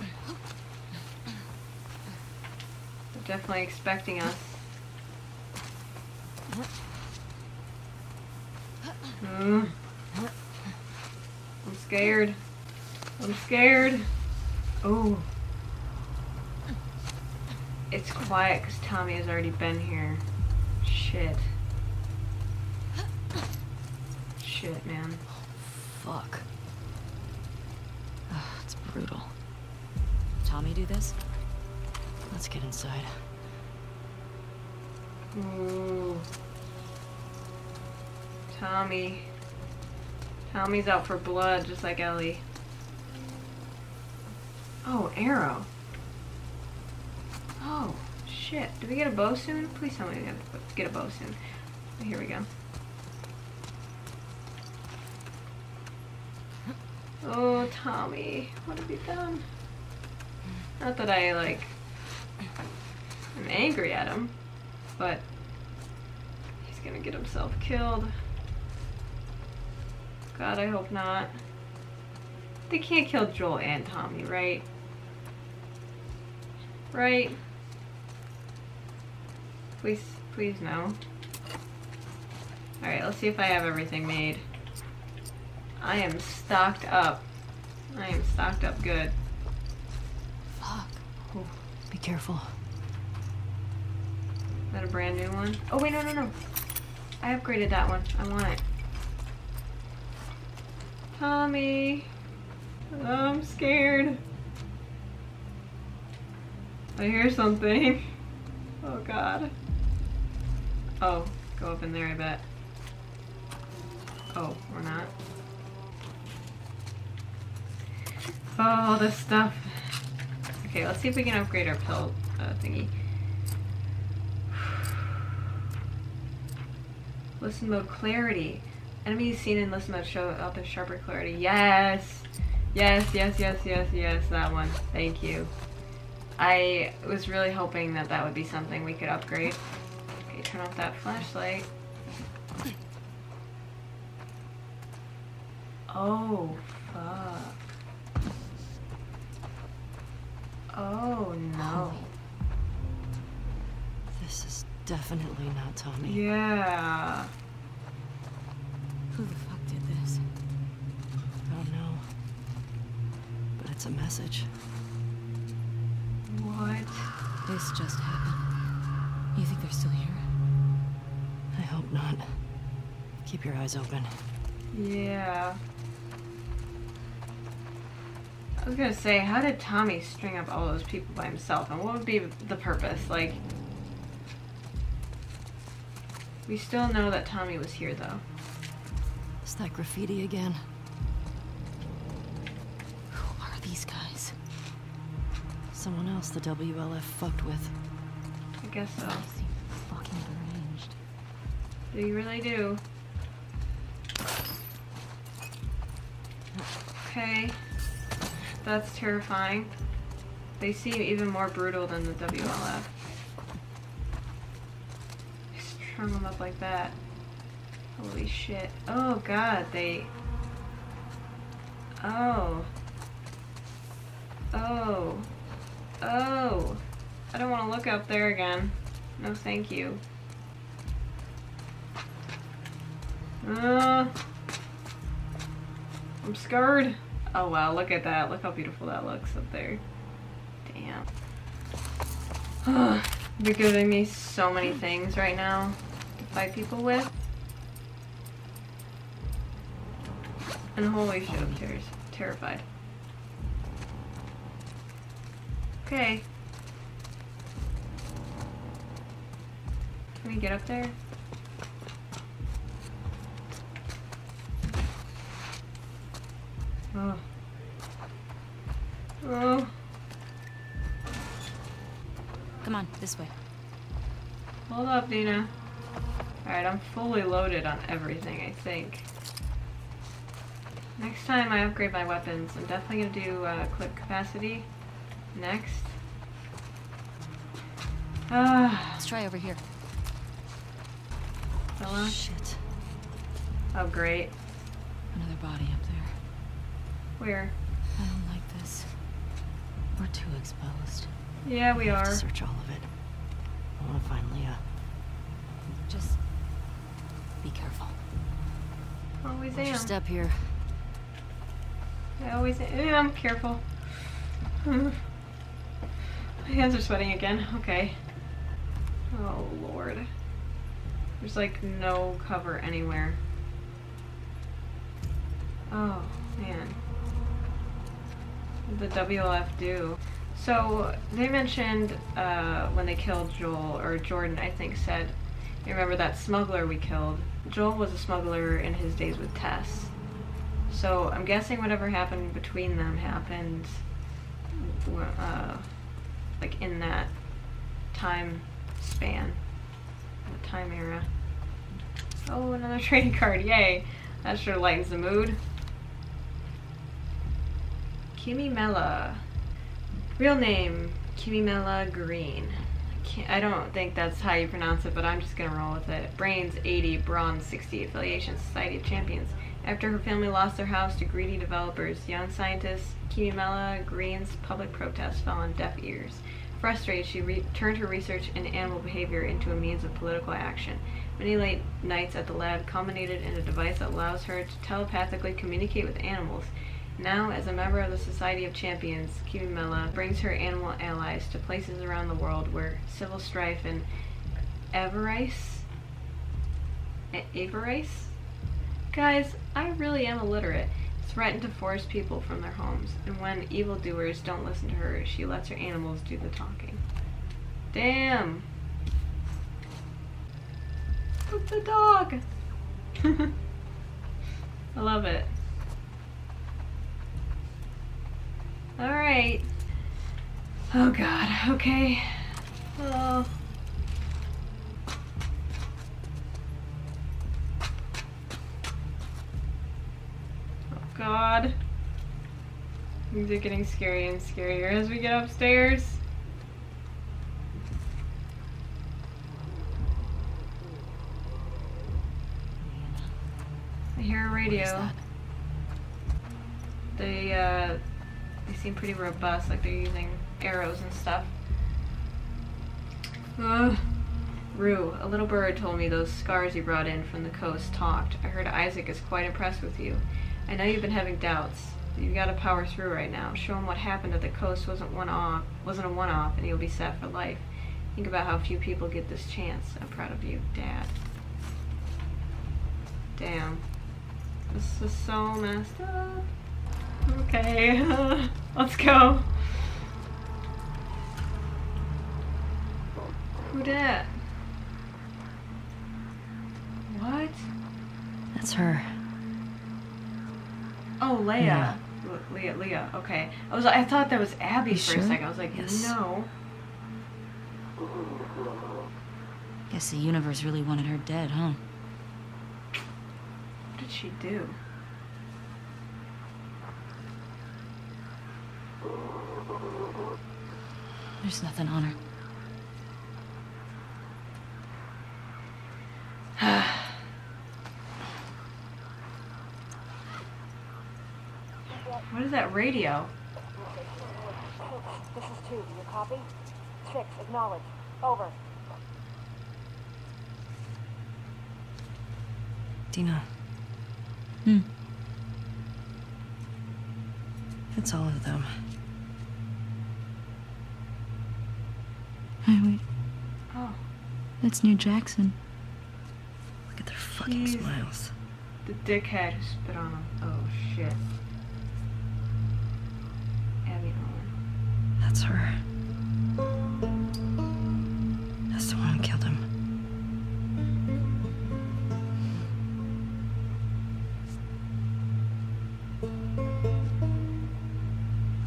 They're definitely expecting us. I'm scared. I'm scared. Oh. It's quiet because Tommy has already been here. Shit. Shit, man. Oh, fuck. Oh, it's brutal. Tommy do this? Let's get inside. Ooh. Tommy. Tommy's out for blood, just like Ellie. Oh, arrow. Oh, shit. Do we get a bow soon? Please tell me we get a bow soon. Here we go. Oh, Tommy. What have you done? Not that I, like, I'm angry at him, but he's gonna get himself killed. God, I hope not. They can't kill Joel and Tommy, right? Right? Please, please no. Alright, let's see if I have everything made. I am stocked up. I am stocked up good. Fuck. Oh. Be careful. Is that a brand new one? Oh wait, no, no, no. I upgraded that one. I want it. Tommy. Oh, I'm scared. I hear something. Oh god. Oh, go up in there, I bet. Oh, or not. Oh, all this stuff. Okay, let's see if we can upgrade our pill thingy. Listen mode clarity. Enemies seen in listen mode show up in sharper clarity. Yes! Yes, yes, yes, yes, yes, that one. Thank you. I was really hoping that that would be something we could upgrade. Okay, turn off that flashlight. Oh, fuck. Oh, no. This is definitely not Tommy. Yeah. Who the fuck did this? I don't know. But it's a message. What? This just happened. You think they're still here? I hope not. Keep your eyes open. Yeah. I was gonna say, how did Tommy string up all those people by himself? And what would be the purpose? Like, We still know that Tommy was here, though. It's that graffiti again. Who are these guys? Someone else the WLF fucked with. I guess so. They seem fucking deranged. They really do. Okay. That's terrifying. They seem even more brutal than the WLF. Just turn them up like that. Holy shit. Oh god, they... Oh. Oh. Oh. I don't want to look up there again. No thank you. I'm scared. Oh wow, look at that. Look how beautiful that looks up there. Damn. They're giving me so many things right now to fight people with. And holy shit, I'm terrified. Okay. Can we get up there? Oh. Oh. Come on, this way. Hold up, Dina. Alright, I'm fully loaded on everything, I think. Next time I upgrade my weapons, I'm definitely gonna do clip capacity. Next. Let's try over here. Hello? Shit. Oh, great. Another body up there. Where? I don't like this. We're too exposed. Yeah, we are. Search all of it. I want to find Leah. Just be careful. Always am. Just step here. I always am. I'm careful. My hands are sweating again. Okay. Oh lord. There's like no cover anywhere. Oh man. What did the WLF do? So they mentioned when they killed Joel, or Jordan I think said, you remember that smuggler we killed? Joel was a smuggler in his days with Tess. So I'm guessing whatever happened between them happened like in that time span, that time era. Oh, another trading card, yay! That sure lightens the mood. Kimimela. Real name, Kimimela Green. I don't think that's how you pronounce it, but I'm just gonna roll with it. Brains 80, bronze 60, affiliation, Society of Champions. After her family lost their house to greedy developers, young scientist Kimimela Green's public protests fell on deaf ears. Frustrated, she turned her research in animal behavior into a means of political action. Many late nights at the lab culminated in a device that allows her to telepathically communicate with animals. Now, as a member of the Society of Champions, Kimimela brings her animal allies to places around the world where civil strife and avarice? Guys, I really am illiterate. Threaten to force people from their homes. And when evildoers don't listen to her, she lets her animals do the talking. Damn! It's a dog! I love it. Alright. Oh god, okay. Oh. Oh god. Things are getting scary and scarier as we get upstairs. I hear a radio. They seem pretty robust, like they're using arrows and stuff. Rue, a little bird told me those scars you brought in from the coast talked. I heard Isaac is quite impressed with you. I know you've been having doubts, but you've got to power through right now. Show him what happened at the coast wasn't a one-off, and you'll be set for life. Think about how few people get this chance. I'm proud of you, Dad. Damn. This is so messed up. Okay, let's go. Who dat? That's her. Oh, Leah. Yeah. Leah. Okay. I thought that was Abby for a second. I was like, yes. No. Guess the universe really wanted her dead, huh? What did she do? There's nothing on her. What is that radio? This is two. Do you copy? Tricks, acknowledge. Over. Dina. Hmm. It's all of them. Hey, wait. Oh. That's near Jackson. Look at their fucking smiles. The dickhead who spit on them. Oh, shit. Abby Owen. That's her. That's the one who killed him.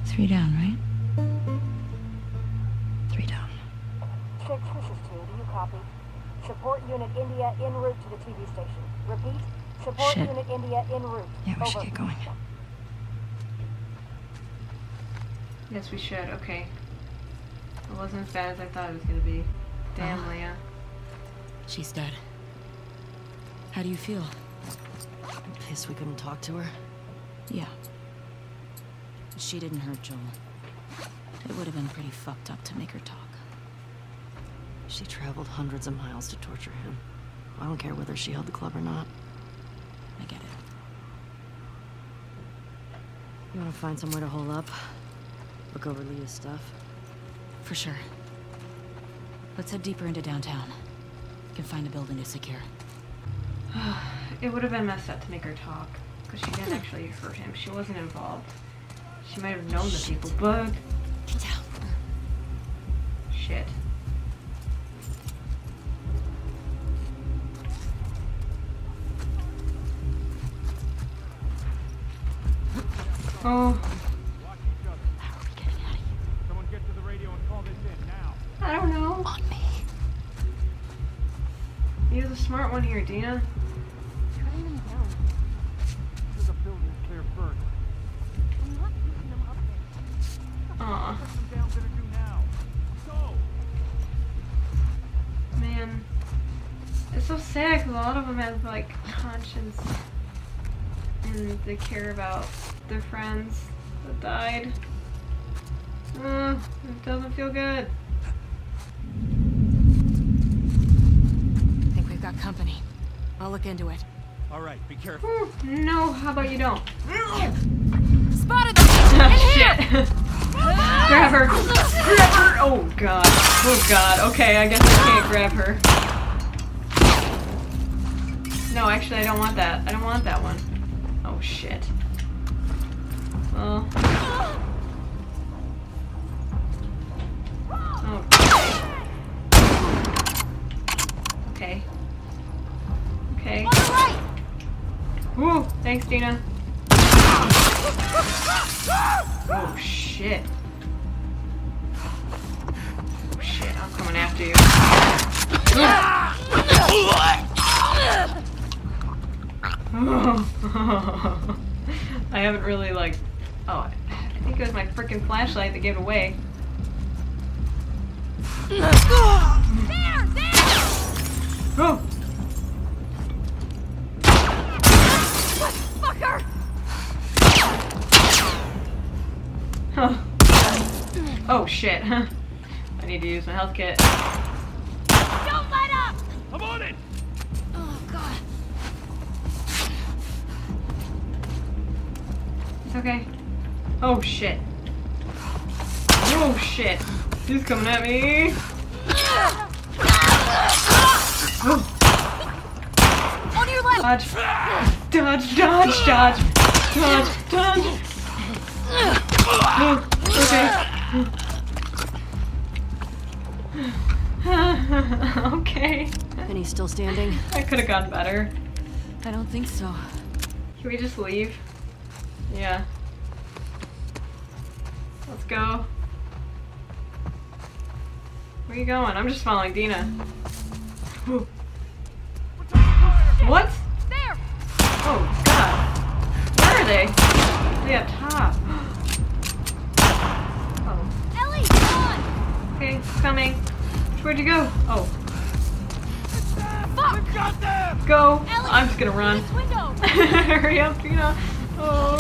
Three down, right? Support unit India en route to the TV station. Repeat, support unit India en route. Yeah, we should get going. Yes, we should. Okay. It wasn't as bad as I thought it was going to be. Damn, Leah. She's dead. How do you feel? I'm pissed we couldn't talk to her. Yeah. She didn't hurt Joel. It would have been pretty fucked up to make her talk. She traveled hundreds of miles to torture him. I don't care whether she held the club or not. I get it. You want to find somewhere to hole up? Look over Leah's stuff? For sure. Let's head deeper into downtown. We can find a building to secure. It would have been messed up to make her talk. Because she didn't actually hurt him. She wasn't involved. She might have known the people, but... Get down. Shit. Oh. How are we getting out of here? Someone get to the radio and call this in now. I don't know. On me. You're the smart one here, Dina. How do you even know? There's a building clear first. I'm not picking them up. Aw. Man. It's so sad because a lot of them have, like, conscience. And they care about their friends that died. It doesn't feel good. I think we've got company. I'll look into it. All right, be careful. No, how about you don't? Spotted them! Oh, shit! Grab her! Grab her! Oh god! Oh god! Okay, I guess I can't grab her. No, actually, I don't want that. I don't want that one. Oh shit. Well. Okay. Okay. Woo! Thanks, Dina. Oh shit. Oh shit, I'm coming after you. Oh. I haven't really, like... Oh, I think it was my frickin' flashlight that gave away. There! There! Oh! Fucker! Huh. Oh, shit. I need to use my health kit. Don't let up! I'm on it! Oh, God. It's okay. Oh shit. Oh shit. He's coming at me. Oh. On your left. Dodge. Dodge, dodge, dodge. Dodge, dodge. Oh, okay. Okay. And he's still standing? I could have gone better. I don't think so. Can we just leave? Yeah. Let's go. Where are you going? I'm just following Dina. Whew. What? There. Oh god. Where are they? They up top. Oh. Ellie, come on. Okay, coming. Where'd you go? Oh. Fuck. We got them. Go. Ellie, I'm just gonna run. Hurry up, Dina. Oh.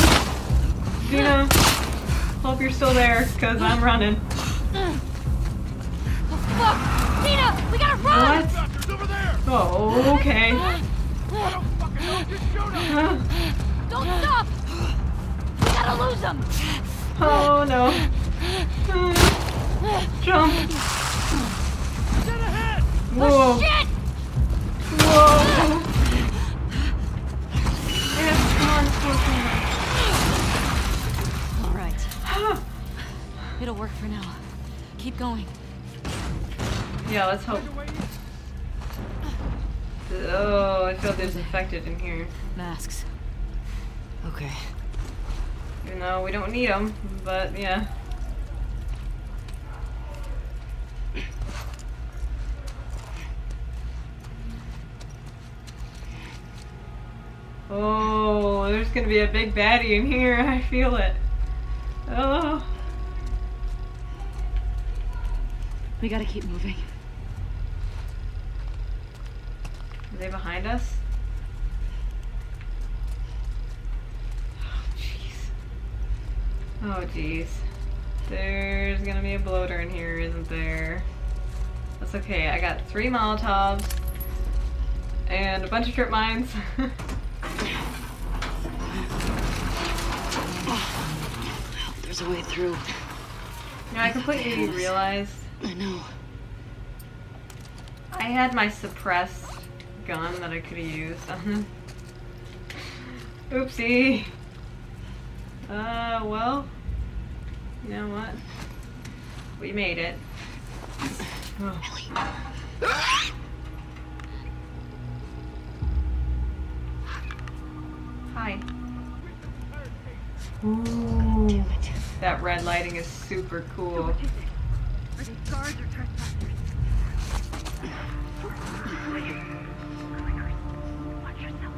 Dina. Hope you're still there, cause I'm running. Fuck! Dina! We gotta run! What? Over there. Oh, okay. I don't fucking know. Just shoot him. Don't stop! We gotta lose him! Oh, no. Jump! Get ahead! Whoa. Oh, shit! Whoa! Alright. It'll work for now. Keep going. Yeah, let's hope. Oh, I feel there's infected in here. Masks. Okay. You know, we don't need them, but yeah. Oh, there's gonna be a big baddie in here. I feel it. Oh. We gotta keep moving. Are they behind us? Oh, jeez. Oh, jeez. There's gonna be a bloater in here, isn't there? That's okay. I got 3 Molotovs and a bunch of trip mines. Oh, there's a way through. Yeah, I completely realized. I know. I had my suppressed gun that I could have used on them. Oopsie. Well, you know what? We made it. Oh. Hi. Ooh. That red lighting is super cool. Scars or trespassers. Watch yourself.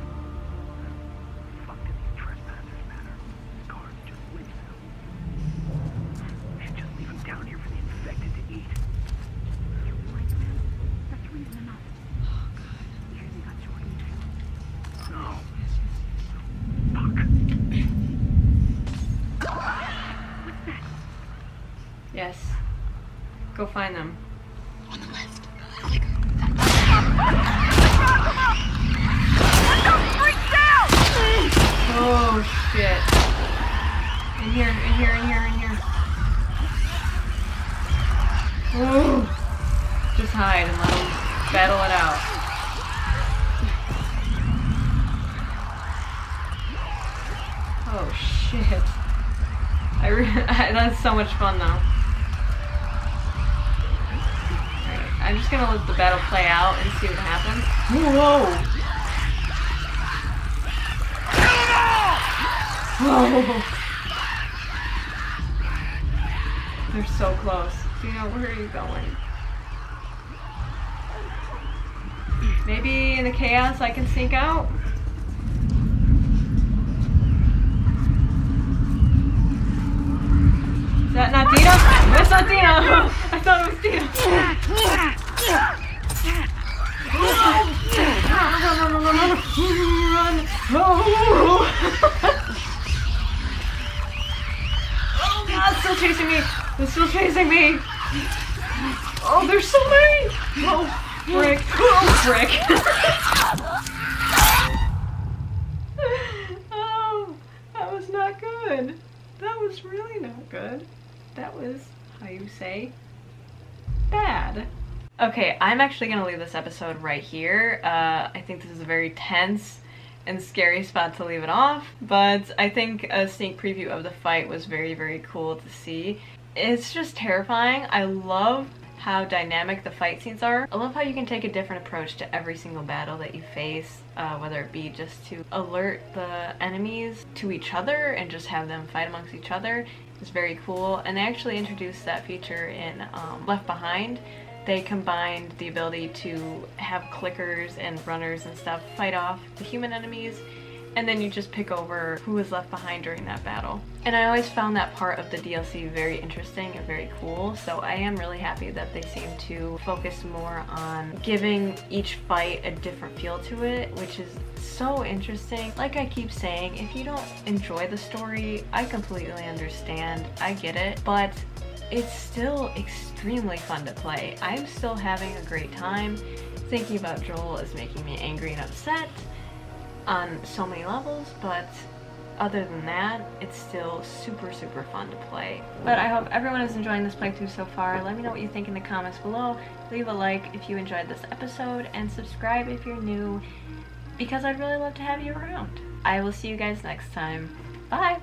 Fuck do these trespassers matter? Scars just leave them. We should just leave them down here for the infected to eat. You're right, man. That's reason enough. Oh god. Here they got Jordan too. No. Fuck. What's that? Yes. Go find them. On the left. Like... Oh shit. In here, in here, in here, in here. Ooh. Just hide and let them battle it out. Oh shit. That's so much fun though. I'm just gonna let the battle play out and see what happens. Whoa! Whoa! They're so close. Dina, where are you going? Maybe in the chaos I can sneak out? Is that not Dina? That's not Dina! I thought it was Dina! Run! Oh! God, it's still chasing me! They're still chasing me! Oh, there's so many! Oh, frick! Oh, frick! Oh, that was not good. That was really not good. That was, how you say, bad. Okay, I'm actually gonna leave this episode right here. I think this is a very tense and scary spot to leave it off, but I think a sneak preview of the fight was very, very cool to see. It's just terrifying. I love how dynamic the fight scenes are. I love how you can take a different approach to every single battle that you face, whether it be just to alert the enemies to each other and just have them fight amongst each other. It's very cool, and they actually introduced that feature in Left Behind. They combined the ability to have clickers and runners and stuff fight off the human enemies, and then you just pick over who was left behind during that battle. And I always found that part of the DLC very interesting and very cool, so I am really happy that they seem to focus more on giving each fight a different feel to it, which is so interesting. Like I keep saying, if you don't enjoy the story, I completely understand, I get it, but it's still extremely fun to play. I'm still having a great time. Thinking about Joel is making me angry and upset on so many levels, but other than that, it's still super, super fun to play. But I hope everyone is enjoying this playthrough so far. Let me know what you think in the comments below. Leave a like if you enjoyed this episode, and subscribe if you're new, because I'd really love to have you around. I will see you guys next time. Bye!